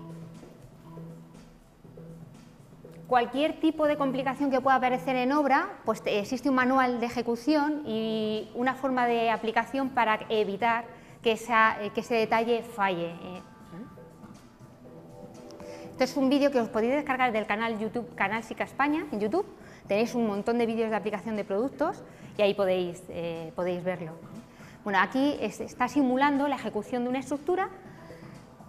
cualquier tipo de complicación que pueda aparecer en obra, pues existe un manual de ejecución y una forma de aplicación para evitar que, esa, eh, que ese detalle falle. Eh. Este es un vídeo que os podéis descargar del canal YouTube, canal Sika España, en YouTube. Tenéis un montón de vídeos de aplicación de productos y ahí podéis, eh, podéis verlo. Bueno, aquí es, está simulando la ejecución de una estructura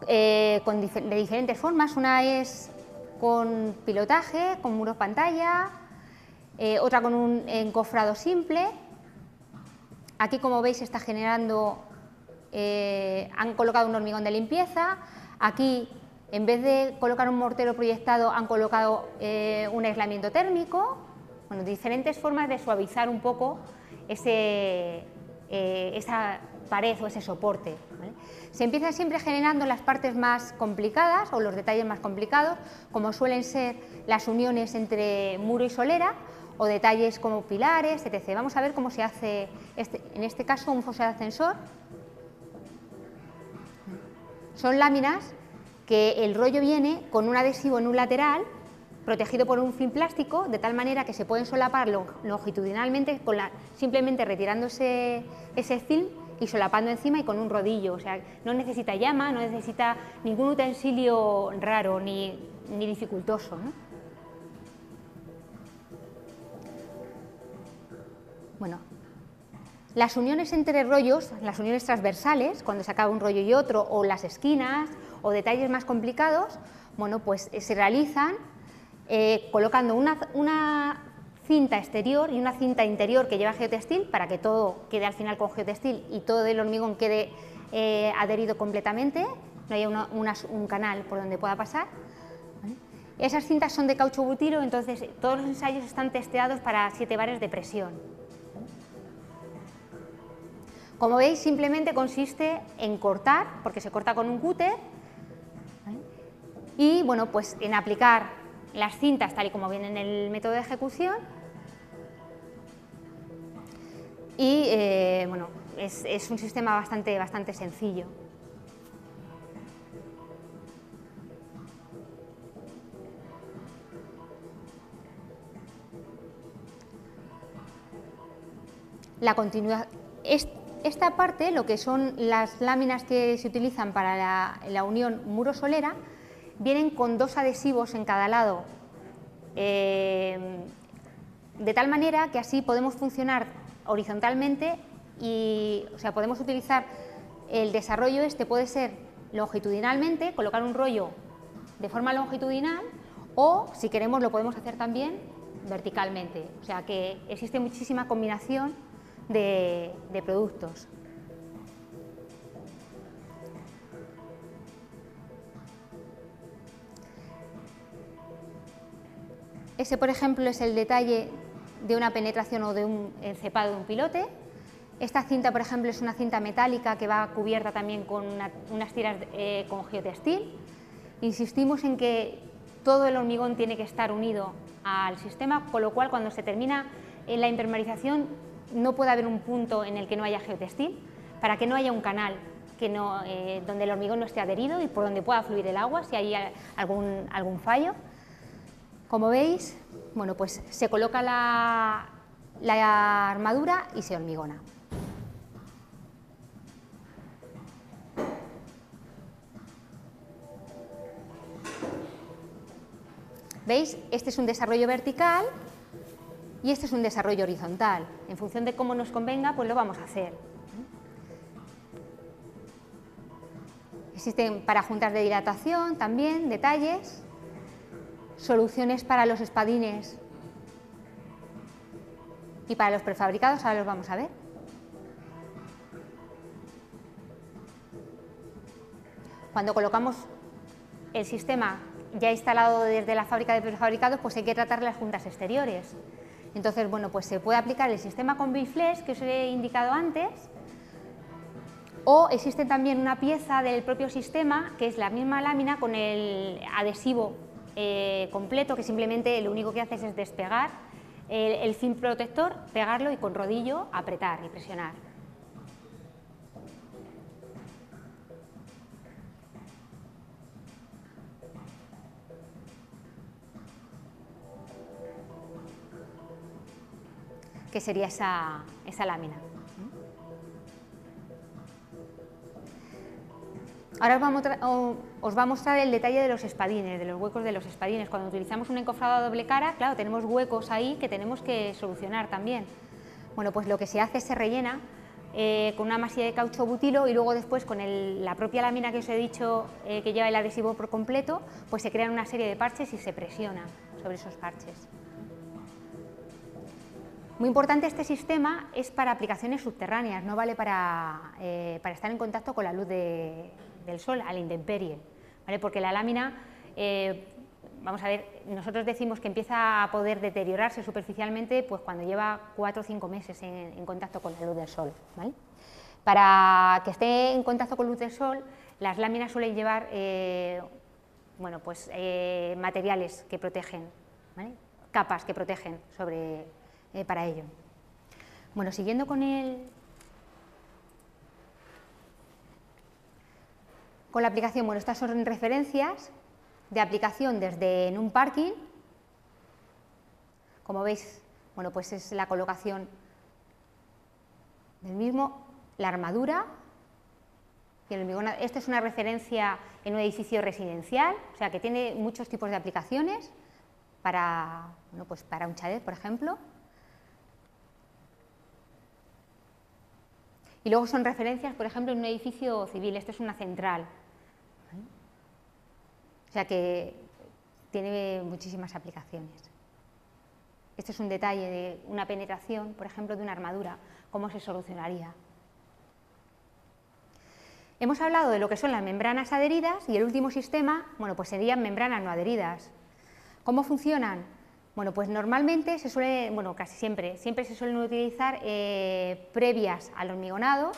eh, con dif de diferentes formas. Una es con pilotaje, con muros pantalla, eh, otra con un encofrado simple. Aquí, como veis, se está generando, eh, han colocado un hormigón de limpieza. Aquí, en vez de colocar un mortero proyectado, han colocado eh, un aislamiento térmico. Bueno, diferentes formas de suavizar un poco ese, eh, esa pared o ese soporte, ¿vale? Se empiezan siempre generando las partes más complicadas o los detalles más complicados, como suelen ser las uniones entre muro y solera o detalles como pilares, etcétera. Vamos a ver cómo se hace, este, en este caso, un foso de ascensor. Son láminas que el rollo viene con un adhesivo en un lateral protegido por un film plástico, de tal manera que se pueden solapar longitudinalmente con la, simplemente retirándose ese film y solapando encima y con un rodillo. O sea, no necesita llama, no necesita ningún utensilio raro ni, ni dificultoso, ¿no? Bueno, las uniones entre rollos, las uniones transversales, cuando se acaba un rollo y otro, o las esquinas, o detalles más complicados, bueno, pues se realizan eh, colocando una, una cinta exterior y una cinta interior que lleva geotextil para que todo quede al final con geotextil y todo el hormigón quede eh, adherido completamente, no haya una, una, un canal por donde pueda pasar. ¿Vale? Esas cintas son de caucho butiro, entonces todos los ensayos están testeados para siete bares de presión. Como veis, simplemente consiste en cortar, porque se corta con un cúter. Y bueno, pues en aplicar las cintas tal y como viene en el método de ejecución. Y eh, bueno, es, es un sistema bastante, bastante sencillo. La continuidad. Esta parte, lo que son las láminas que se utilizan para la, la unión muro-solera, vienen con dos adhesivos en cada lado, eh, de tal manera que así podemos funcionar horizontalmente y, o sea, podemos utilizar el desarrollo este, puede ser longitudinalmente, colocar un rollo de forma longitudinal o, si queremos, lo podemos hacer también verticalmente. O sea que existe muchísima combinación de, de productos. Ese, por ejemplo, es el detalle de una penetración o de un encepado de un pilote. Esta cinta, por ejemplo, es una cinta metálica que va cubierta también con una, unas tiras eh, con geotextil. Insistimos en que todo el hormigón tiene que estar unido al sistema, con lo cual, cuando se termina eh, la impermeabilización, no puede haber un punto en el que no haya geotextil, para que no haya un canal que no, eh, donde el hormigón no esté adherido y por donde pueda fluir el agua si hay algún, algún fallo. Como veis, bueno, pues se coloca la, la armadura y se hormigona. ¿Veis? Este es un desarrollo vertical y este es un desarrollo horizontal. En función de cómo nos convenga, pues lo vamos a hacer. Existen para juntas de dilatación también, detalles. Soluciones para los espadines y para los prefabricados, ahora los vamos a ver. Cuando colocamos el sistema ya instalado desde la fábrica de prefabricados, pues hay que tratar las juntas exteriores. Entonces, bueno, pues se puede aplicar el sistema Combiflex que os he indicado antes, o existe también una pieza del propio sistema que es la misma lámina con el adhesivo Eh, completo, que simplemente lo único que haces es despegar el, el film protector, pegarlo y con rodillo apretar y presionar. Que sería esa, esa lámina. Ahora os, vamos os va a mostrar el detalle de los espadines, de los huecos de los espadines. Cuando utilizamos un encofrado a doble cara, claro, tenemos huecos ahí que tenemos que solucionar también. Bueno, pues lo que se hace es se rellena eh, con una masilla de caucho butilo y luego después con el, la propia lámina que os he dicho eh, que lleva el adhesivo por completo, pues se crean una serie de parches y se presiona sobre esos parches. Muy importante, este sistema es para aplicaciones subterráneas, no vale para, eh, para estar en contacto con la luz de, del sol a la intemperie, ¿vale? Porque la lámina, eh, vamos a ver, nosotros decimos que empieza a poder deteriorarse superficialmente pues cuando lleva cuatro o cinco meses en, en contacto con la luz del sol, ¿vale? Para que esté en contacto con luz del sol, las láminas suelen llevar eh, bueno, pues, eh, materiales que protegen, ¿vale? Capas que protegen sobre... Eh, para ello. Bueno, siguiendo con el con la aplicación, bueno, estas son referencias de aplicación desde en un parking. Como veis, bueno, pues es la colocación del mismo, la armadura y el hormigón. Esto es una referencia en un edificio residencial, o sea que tiene muchos tipos de aplicaciones para, bueno, pues para un chalet, por ejemplo. Y luego son referencias, por ejemplo, en un edificio civil, esto es una central. O sea que tiene muchísimas aplicaciones. Este es un detalle de una penetración, por ejemplo, de una armadura, cómo se solucionaría. Hemos hablado de lo que son las membranas adheridas y el último sistema, bueno, pues serían membranas no adheridas. ¿Cómo funcionan? Bueno, pues normalmente se suele, bueno, casi siempre, siempre se suelen utilizar eh, previas al hormigonado,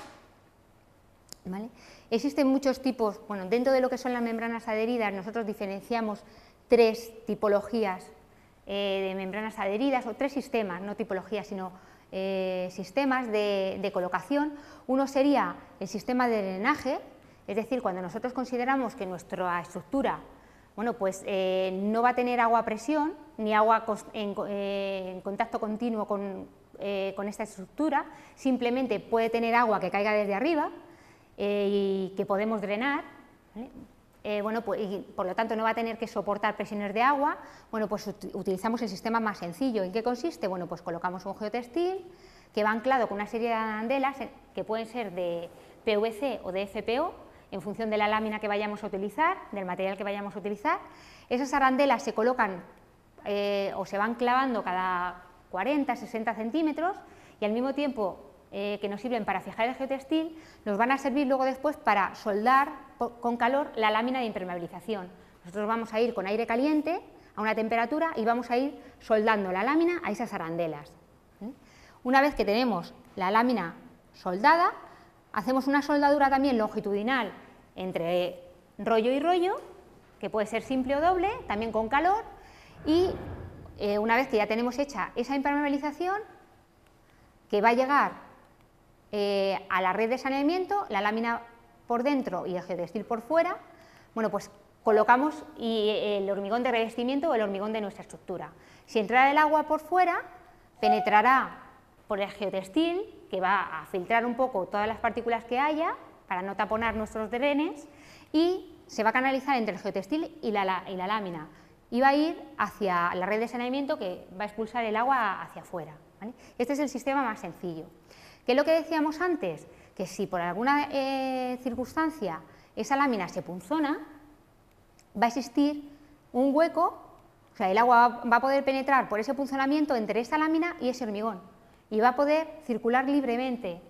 ¿vale? Existen muchos tipos, bueno, dentro de lo que son las membranas adheridas, nosotros diferenciamos tres tipologías eh, de membranas adheridas, o tres sistemas, no tipologías, sino eh, sistemas de, de colocación. Uno sería el sistema de drenaje, es decir, cuando nosotros consideramos que nuestra estructura, bueno, pues eh, no va a tener agua a presión ni agua en, eh, en contacto continuo con, eh, con esta estructura, simplemente puede tener agua que caiga desde arriba eh, y que podemos drenar, ¿vale? eh, bueno, pues, y, por lo tanto no va a tener que soportar presiones de agua. Bueno, pues ut- utilizamos el sistema más sencillo. ¿En qué consiste? Bueno, pues colocamos un geotextil que va anclado con una serie de arandelas que pueden ser de P V C o de F P O, en función de la lámina que vayamos a utilizar, del material que vayamos a utilizar. Esas arandelas se colocan eh, o se van clavando cada cuarenta a sesenta centímetros y al mismo tiempo eh, que nos sirven para fijar el geotextil, nos van a servir luego después para soldar con calor la lámina de impermeabilización. Nosotros vamos a ir con aire caliente a una temperatura y vamos a ir soldando la lámina a esas arandelas. ¿Sí? Una vez que tenemos la lámina soldada, hacemos una soldadura también longitudinal entre rollo y rollo, que puede ser simple o doble, también con calor, y eh, una vez que ya tenemos hecha esa impermeabilización, que va a llegar eh, a la red de saneamiento, la lámina por dentro y el geotextil por fuera, bueno, pues colocamos y, el hormigón de revestimiento o el hormigón de nuestra estructura. Si entrara el agua por fuera, penetrará por el geotextil, que va a filtrar un poco todas las partículas que haya para no taponar nuestros drenes, y se va a canalizar entre el geotextil y la, la, y la lámina y va a ir hacia la red de saneamiento que va a expulsar el agua hacia afuera, ¿vale? Este es el sistema más sencillo. ¿Qué es lo que decíamos antes? Que si por alguna eh, circunstancia esa lámina se punzona, va a existir un hueco, o sea, el agua va a poder penetrar por ese punzonamiento entre esta lámina y ese hormigón, y va a poder circular libremente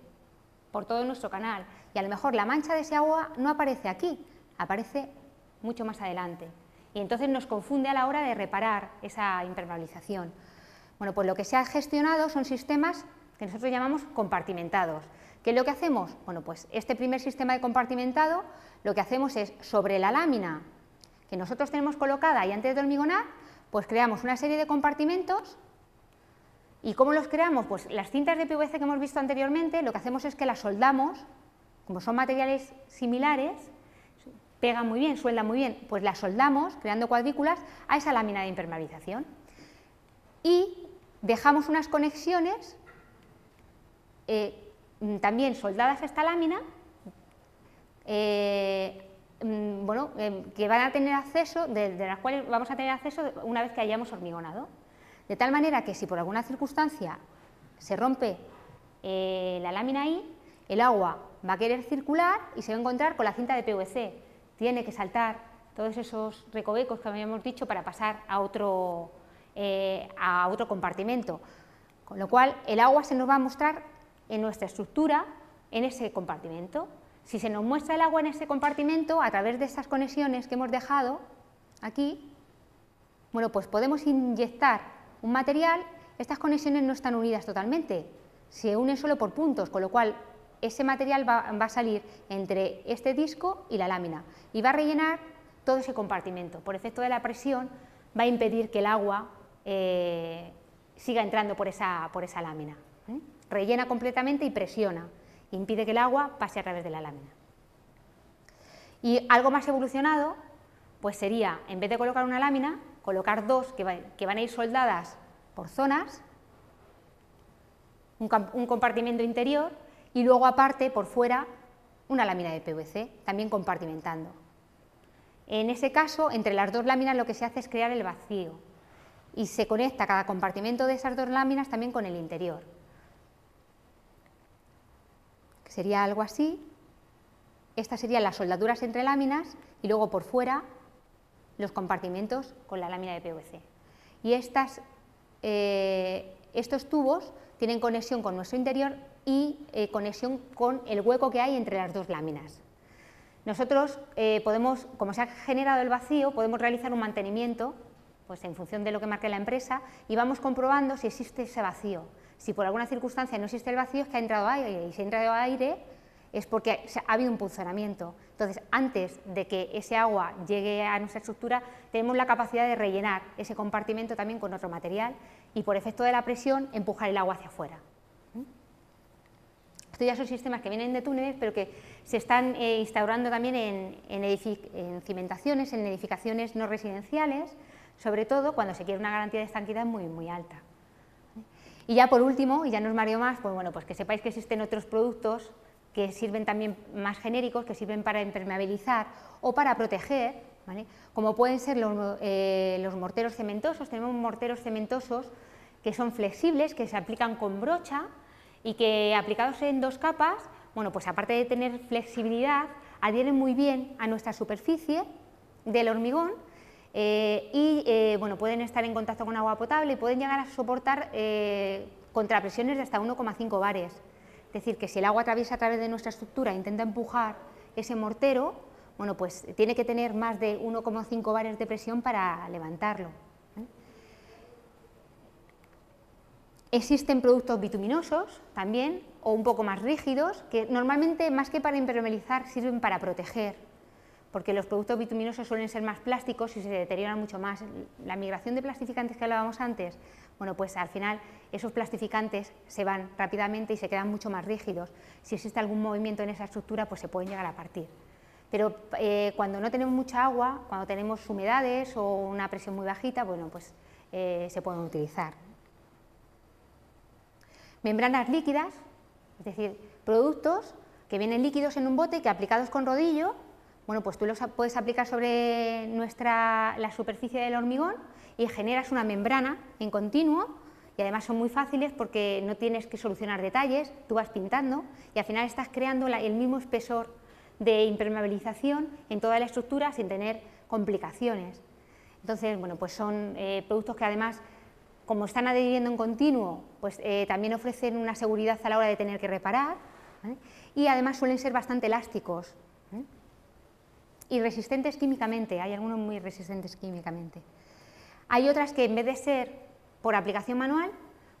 por todo nuestro canal, y a lo mejor la mancha de ese agua no aparece aquí, aparece mucho más adelante, y entonces nos confunde a la hora de reparar esa impermeabilización. Bueno, pues lo que se ha gestionado son sistemas que nosotros llamamos compartimentados. ¿Qué es lo que hacemos? Bueno, pues este primer sistema de compartimentado, lo que hacemos es sobre la lámina que nosotros tenemos colocada y antes de hormigonar, pues creamos una serie de compartimentos. ¿Y cómo los creamos? Pues las cintas de P V C que hemos visto anteriormente, lo que hacemos es que las soldamos, como son materiales similares, pegan muy bien, sueldan muy bien, pues las soldamos creando cuadrículas a esa lámina de impermeabilización y dejamos unas conexiones eh, también soldadas a esta lámina eh, mmm, bueno, eh, que van a tener acceso, de, de las cuales vamos a tener acceso una vez que hayamos hormigonado. De tal manera que si por alguna circunstancia se rompe eh, la lámina I, el agua va a querer circular y se va a encontrar con la cinta de P V C. Tiene que saltar todos esos recovecos que habíamos dicho para pasar a otro, eh, a otro compartimento. Con lo cual, el agua se nos va a mostrar en nuestra estructura, en ese compartimento. Si se nos muestra el agua en ese compartimento, a través de estas conexiones que hemos dejado aquí, bueno, pues podemos inyectar un material. Estas conexiones no están unidas totalmente, se unen solo por puntos, con lo cual ese material va, va a salir entre este disco y la lámina y va a rellenar todo ese compartimento. Por efecto de la presión va a impedir que el agua eh, siga entrando por esa, por esa lámina. ¿Eh? Rellena completamente y presiona, impide que el agua pase a través de la lámina. Y algo más evolucionado, pues sería, en vez de colocar una lámina, colocar dos que, va, que van a ir soldadas por zonas, un, un compartimento interior y luego aparte, por fuera, una lámina de P V C, también compartimentando. En ese caso, entre las dos láminas lo que se hace es crear el vacío y se conecta cada compartimento de esas dos láminas también con el interior. Sería algo así. Estas serían las soldaduras entre láminas y luego por fuera los compartimentos con la lámina de P V C. Y estas, eh, estos tubos tienen conexión con nuestro interior y eh, conexión con el hueco que hay entre las dos láminas. Nosotros eh, podemos, como se ha generado el vacío, podemos realizar un mantenimiento, pues en función de lo que marque la empresa, y vamos comprobando si existe ese vacío. Si por alguna circunstancia no existe el vacío, es que ha entrado aire, y si ha entrado aire es porque ha habido un punzonamiento. Entonces, antes de que ese agua llegue a nuestra estructura, tenemos la capacidad de rellenar ese compartimento también con otro material y por efecto de la presión empujar el agua hacia afuera. Estos ya son sistemas que vienen de túneles, pero que se están eh, instaurando también en, en, en cimentaciones, en edificaciones no residenciales, sobre todo cuando se quiere una garantía de estanquidad muy, muy alta. Y ya por último, y ya no os mareo más, pues bueno, pues que sepáis que existen otros productos que sirven también más genéricos, que sirven para impermeabilizar o para proteger, ¿vale? Como pueden ser los, eh, los morteros cementosos. Tenemos morteros cementosos que son flexibles, que se aplican con brocha y que aplicados en dos capas, bueno, pues aparte de tener flexibilidad, adhieren muy bien a nuestra superficie del hormigón. Eh, y eh, bueno, pueden estar en contacto con agua potable y pueden llegar a soportar eh, contrapresiones de hasta uno coma cinco bares. Es decir, que si el agua atraviesa a través de nuestra estructura e intenta empujar ese mortero, bueno, pues tiene que tener más de uno coma cinco bares de presión para levantarlo. ¿Eh? Existen productos bituminosos también, o un poco más rígidos, que normalmente más que para impermeabilizar sirven para proteger, porque los productos bituminosos suelen ser más plásticos y se deterioran mucho más. La migración de plastificantes que hablábamos antes, bueno, pues al final esos plastificantes se van rápidamente y se quedan mucho más rígidos. Si existe algún movimiento en esa estructura, pues se pueden llegar a partir. Pero eh, cuando no tenemos mucha agua, cuando tenemos humedades o una presión muy bajita, bueno, pues eh, se pueden utilizar. Membranas líquidas, es decir, productos que vienen líquidos en un bote que aplicados con rodillo, bueno, pues tú los puedes aplicar sobre nuestra, la superficie del hormigón y generas una membrana en continuo, y además son muy fáciles porque no tienes que solucionar detalles, tú vas pintando y al final estás creando la, el mismo espesor de impermeabilización en toda la estructura sin tener complicaciones. Entonces, bueno, pues son eh, productos que además, como están adhiriendo en continuo, pues eh, también ofrecen una seguridad a la hora de tener que reparar, ¿vale? Y además suelen ser bastante elásticos, ¿eh? Y resistentes químicamente, hay algunos muy resistentes químicamente. Hay otras que en vez de ser por aplicación manual,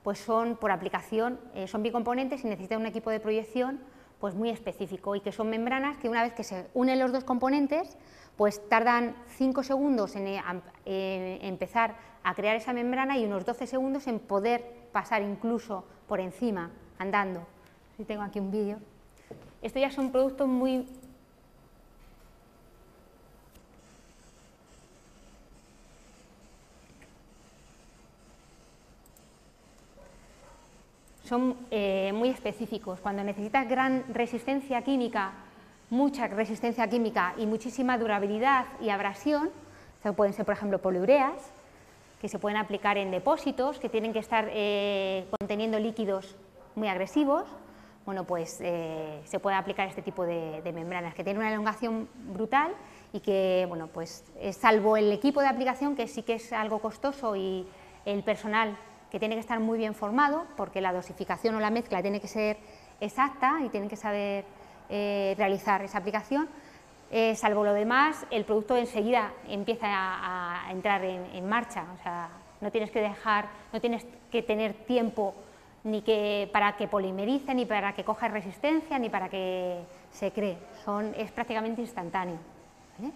pues son por aplicación, eh, son bicomponentes y necesitan un equipo de proyección pues muy específico, y que son membranas que una vez que se unen los dos componentes, pues tardan cinco segundos en eh, eh, empezar a crear esa membrana y unos doce segundos en poder pasar incluso por encima, andando. Si tengo aquí un vídeo. Estos ya son productos muy... son eh, muy específicos. Cuando necesitas gran resistencia química mucha resistencia química y muchísima durabilidad y abrasión. Esto pueden ser, por ejemplo, poliureas, que se pueden aplicar en depósitos, que tienen que estar eh, conteniendo líquidos muy agresivos. Bueno, pues eh, se puede aplicar este tipo de, de membranas, que tienen una elongación brutal y que, bueno, pues salvo el equipo de aplicación, que sí que es algo costoso, y el personal, que tiene que estar muy bien formado, porque la dosificación o la mezcla tiene que ser exacta y tienen que saber eh, realizar esa aplicación. Eh, salvo lo demás, el producto enseguida empieza a, a entrar en, en marcha. O sea, no tienes que dejar, no tienes que tener tiempo ni que para que polimerice, ni para que coja resistencia, ni para que se cree. Son, es prácticamente instantáneo, ¿vale?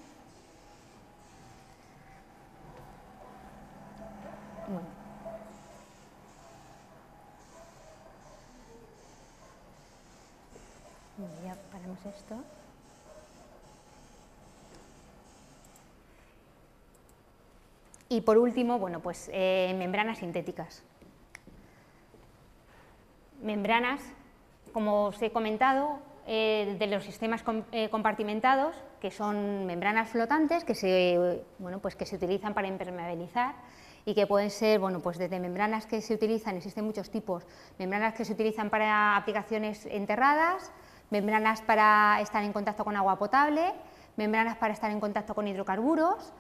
Bueno. Ya paramos esto. Y por último, bueno, pues eh, membranas sintéticas. Membranas, como os he comentado, eh, de los sistemas com, eh, compartimentados, que son membranas flotantes que se, bueno, pues que se utilizan para impermeabilizar, y que pueden ser, bueno, pues desde membranas que se utilizan, existen muchos tipos, membranas que se utilizan para aplicaciones enterradas, membranas para estar en contacto con agua potable, membranas para estar en contacto con hidrocarburos,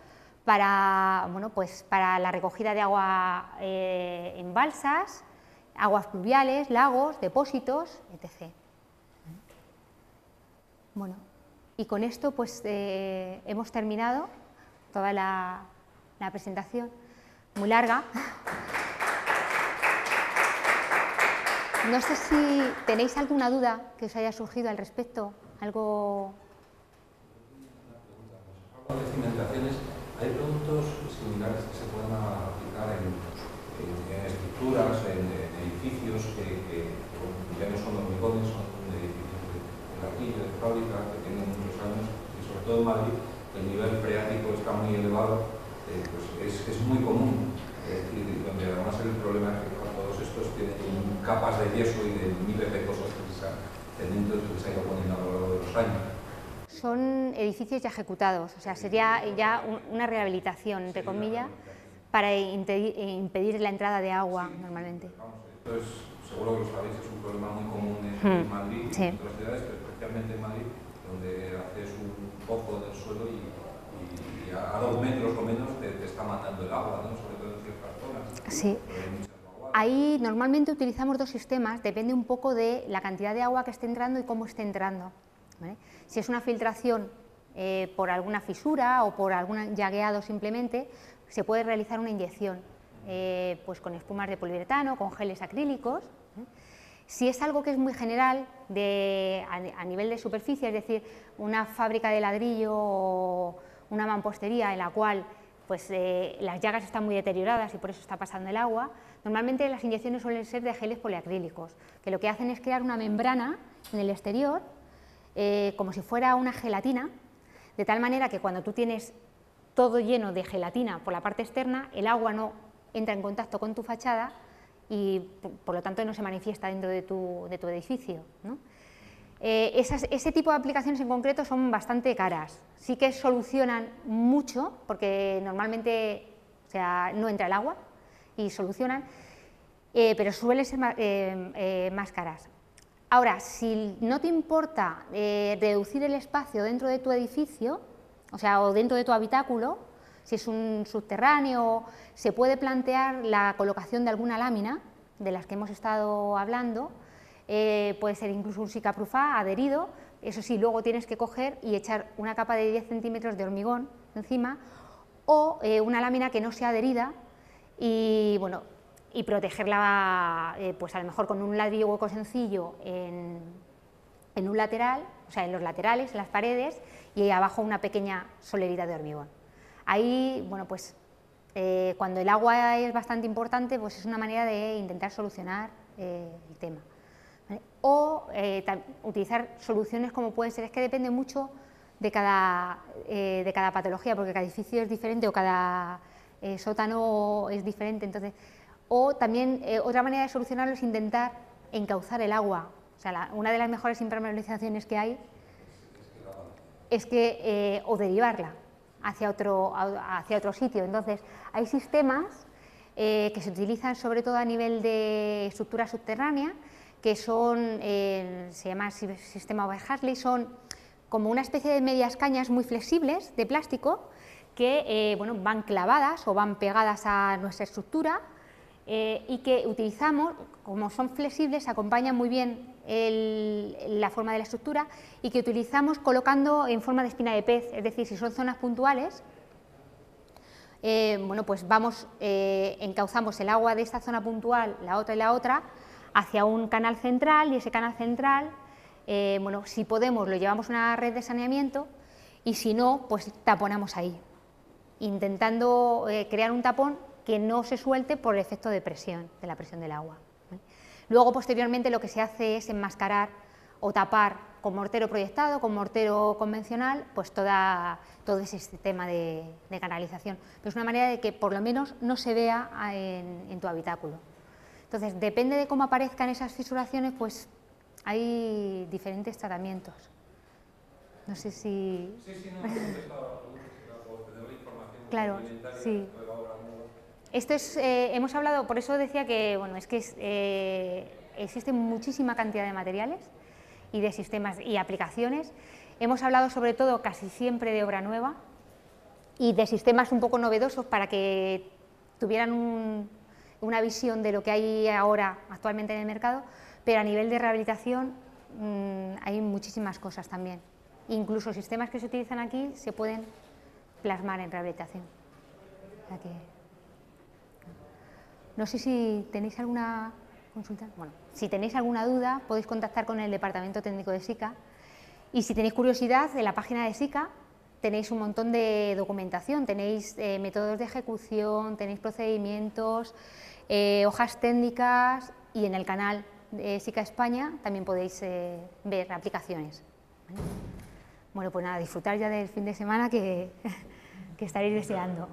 para, bueno, pues para la recogida de agua eh, en balsas, aguas pluviales, lagos, depósitos, etcétera. Bueno, y con esto pues eh, hemos terminado toda la, la presentación, muy larga. No sé si tenéis alguna duda que os haya surgido al respecto, algo... Una pregunta, ¿hay productos similares que se puedan aplicar en, en, en estructuras, en, en edificios que, que ya no son hormigones, son edificios de, de ladrillo, de fábrica, que tienen muchos años, y sobre todo en Madrid el nivel freático está muy elevado, eh, pues es, es muy común, es decir, donde además el problema es que todos estos tienen capas de yeso y de miles de cosas que se han ido poniendo a lo largo de los años? Son edificios ya ejecutados, o sea, sería ya una rehabilitación, entre comillas, para impedir la entrada de agua, sí, normalmente. Vamos, esto es, seguro que lo sabéis, es un problema muy común en mm. Madrid, sí, en otras ciudades, pero especialmente en Madrid, donde haces un poco del suelo y, y a dos metros o menos te, te está matando el agua, ¿no? Sobre todo en ciertas zonas. Sí. Ahí normalmente utilizamos dos sistemas, depende un poco de la cantidad de agua que esté entrando y cómo esté entrando, ¿vale? Si es una filtración eh, por alguna fisura o por algún llagueado simplemente, se puede realizar una inyección eh, pues con espumas de poliuretano, con geles acrílicos. Si es algo que es muy general de, a, a nivel de superficie, es decir, una fábrica de ladrillo o una mampostería en la cual pues, eh, las llagas están muy deterioradas y por eso está pasando el agua, normalmente las inyecciones suelen ser de geles poliacrílicos, que lo que hacen es crear una membrana en el exterior, Eh, como si fuera una gelatina, de tal manera que cuando tú tienes todo lleno de gelatina por la parte externa, el agua no entra en contacto con tu fachada y por, por lo tanto no se manifiesta dentro de tu, de tu edificio, ¿no? Eh, esas, ese tipo de aplicaciones en concreto son bastante caras, sí que solucionan mucho porque normalmente, o sea, no entra el agua y solucionan, eh, pero suelen ser más, eh, eh, más caras. Ahora, si no te importa eh, reducir el espacio dentro de tu edificio, o sea, o dentro de tu habitáculo, si es un subterráneo, se puede plantear la colocación de alguna lámina, de las que hemos estado hablando, eh, puede ser incluso un Sikaproof adherido, eso sí, luego tienes que coger y echar una capa de diez centímetros de hormigón encima, o eh, una lámina que no sea adherida, y bueno... y protegerla, eh, pues a lo mejor con un ladrillo hueco sencillo en, en un lateral, o sea, en los laterales, en las paredes, y ahí abajo una pequeña solerita de hormigón. Ahí, bueno, pues eh, cuando el agua es bastante importante, pues es una manera de intentar solucionar eh, el tema, ¿vale? O eh, utilizar soluciones como pueden ser, es que depende mucho de cada, eh, de cada patología, porque cada edificio es diferente o cada eh, sótano es diferente, entonces... O también eh, otra manera de solucionarlo es intentar encauzar el agua. O sea, la, una de las mejores impermeabilizaciones que hay es que, eh, o derivarla hacia otro, hacia otro sitio. Entonces, hay sistemas eh, que se utilizan sobre todo a nivel de estructura subterránea, que son, eh, se llama sistema Ove-Husley, son como una especie de medias cañas muy flexibles de plástico que eh, bueno, van clavadas o van pegadas a nuestra estructura eh, y que utilizamos, como son flexibles, acompañan muy bien el, la forma de la estructura, y que utilizamos colocando en forma de espina de pez, es decir, si son zonas puntuales, eh, bueno, pues vamos, eh, encauzamos el agua de esta zona puntual, la otra y la otra, hacia un canal central, y ese canal central, eh, bueno, si podemos, lo llevamos a una red de saneamiento, y si no, pues taponamos ahí, intentando eh, crear un tapón que no se suelte por el efecto de presión, de la presión del agua. Luego, posteriormente, lo que se hace es enmascarar o tapar con mortero proyectado, con mortero convencional, pues toda, todo ese sistema de, de canalización. Pero es una manera de que por lo menos no se vea en, en tu habitáculo. Entonces, depende de cómo aparezcan esas fisuraciones, pues hay diferentes tratamientos. No sé si... Sí, sí, no, no estaba, por tener la información. Claro, sí. Esto es, eh, hemos hablado, por eso decía que, bueno, es que es, eh, existe muchísima cantidad de materiales y de sistemas y aplicaciones. Hemos hablado sobre todo casi siempre de obra nueva y de sistemas un poco novedosos para que tuvieran un, una visión de lo que hay ahora actualmente en el mercado, pero a nivel de rehabilitación mmm, hay muchísimas cosas también. Incluso sistemas que se utilizan aquí se pueden plasmar en rehabilitación. Aquí. No sé si tenéis alguna consulta. Bueno, si tenéis alguna duda, podéis contactar con el Departamento Técnico de Sika. Y si tenéis curiosidad, en la página de Sika tenéis un montón de documentación, tenéis eh, métodos de ejecución, tenéis procedimientos, eh, hojas técnicas, y en el canal de Sika España también podéis eh, ver aplicaciones. ¿Vale? Bueno, pues nada, disfrutar ya del fin de semana que, que estaréis deseando.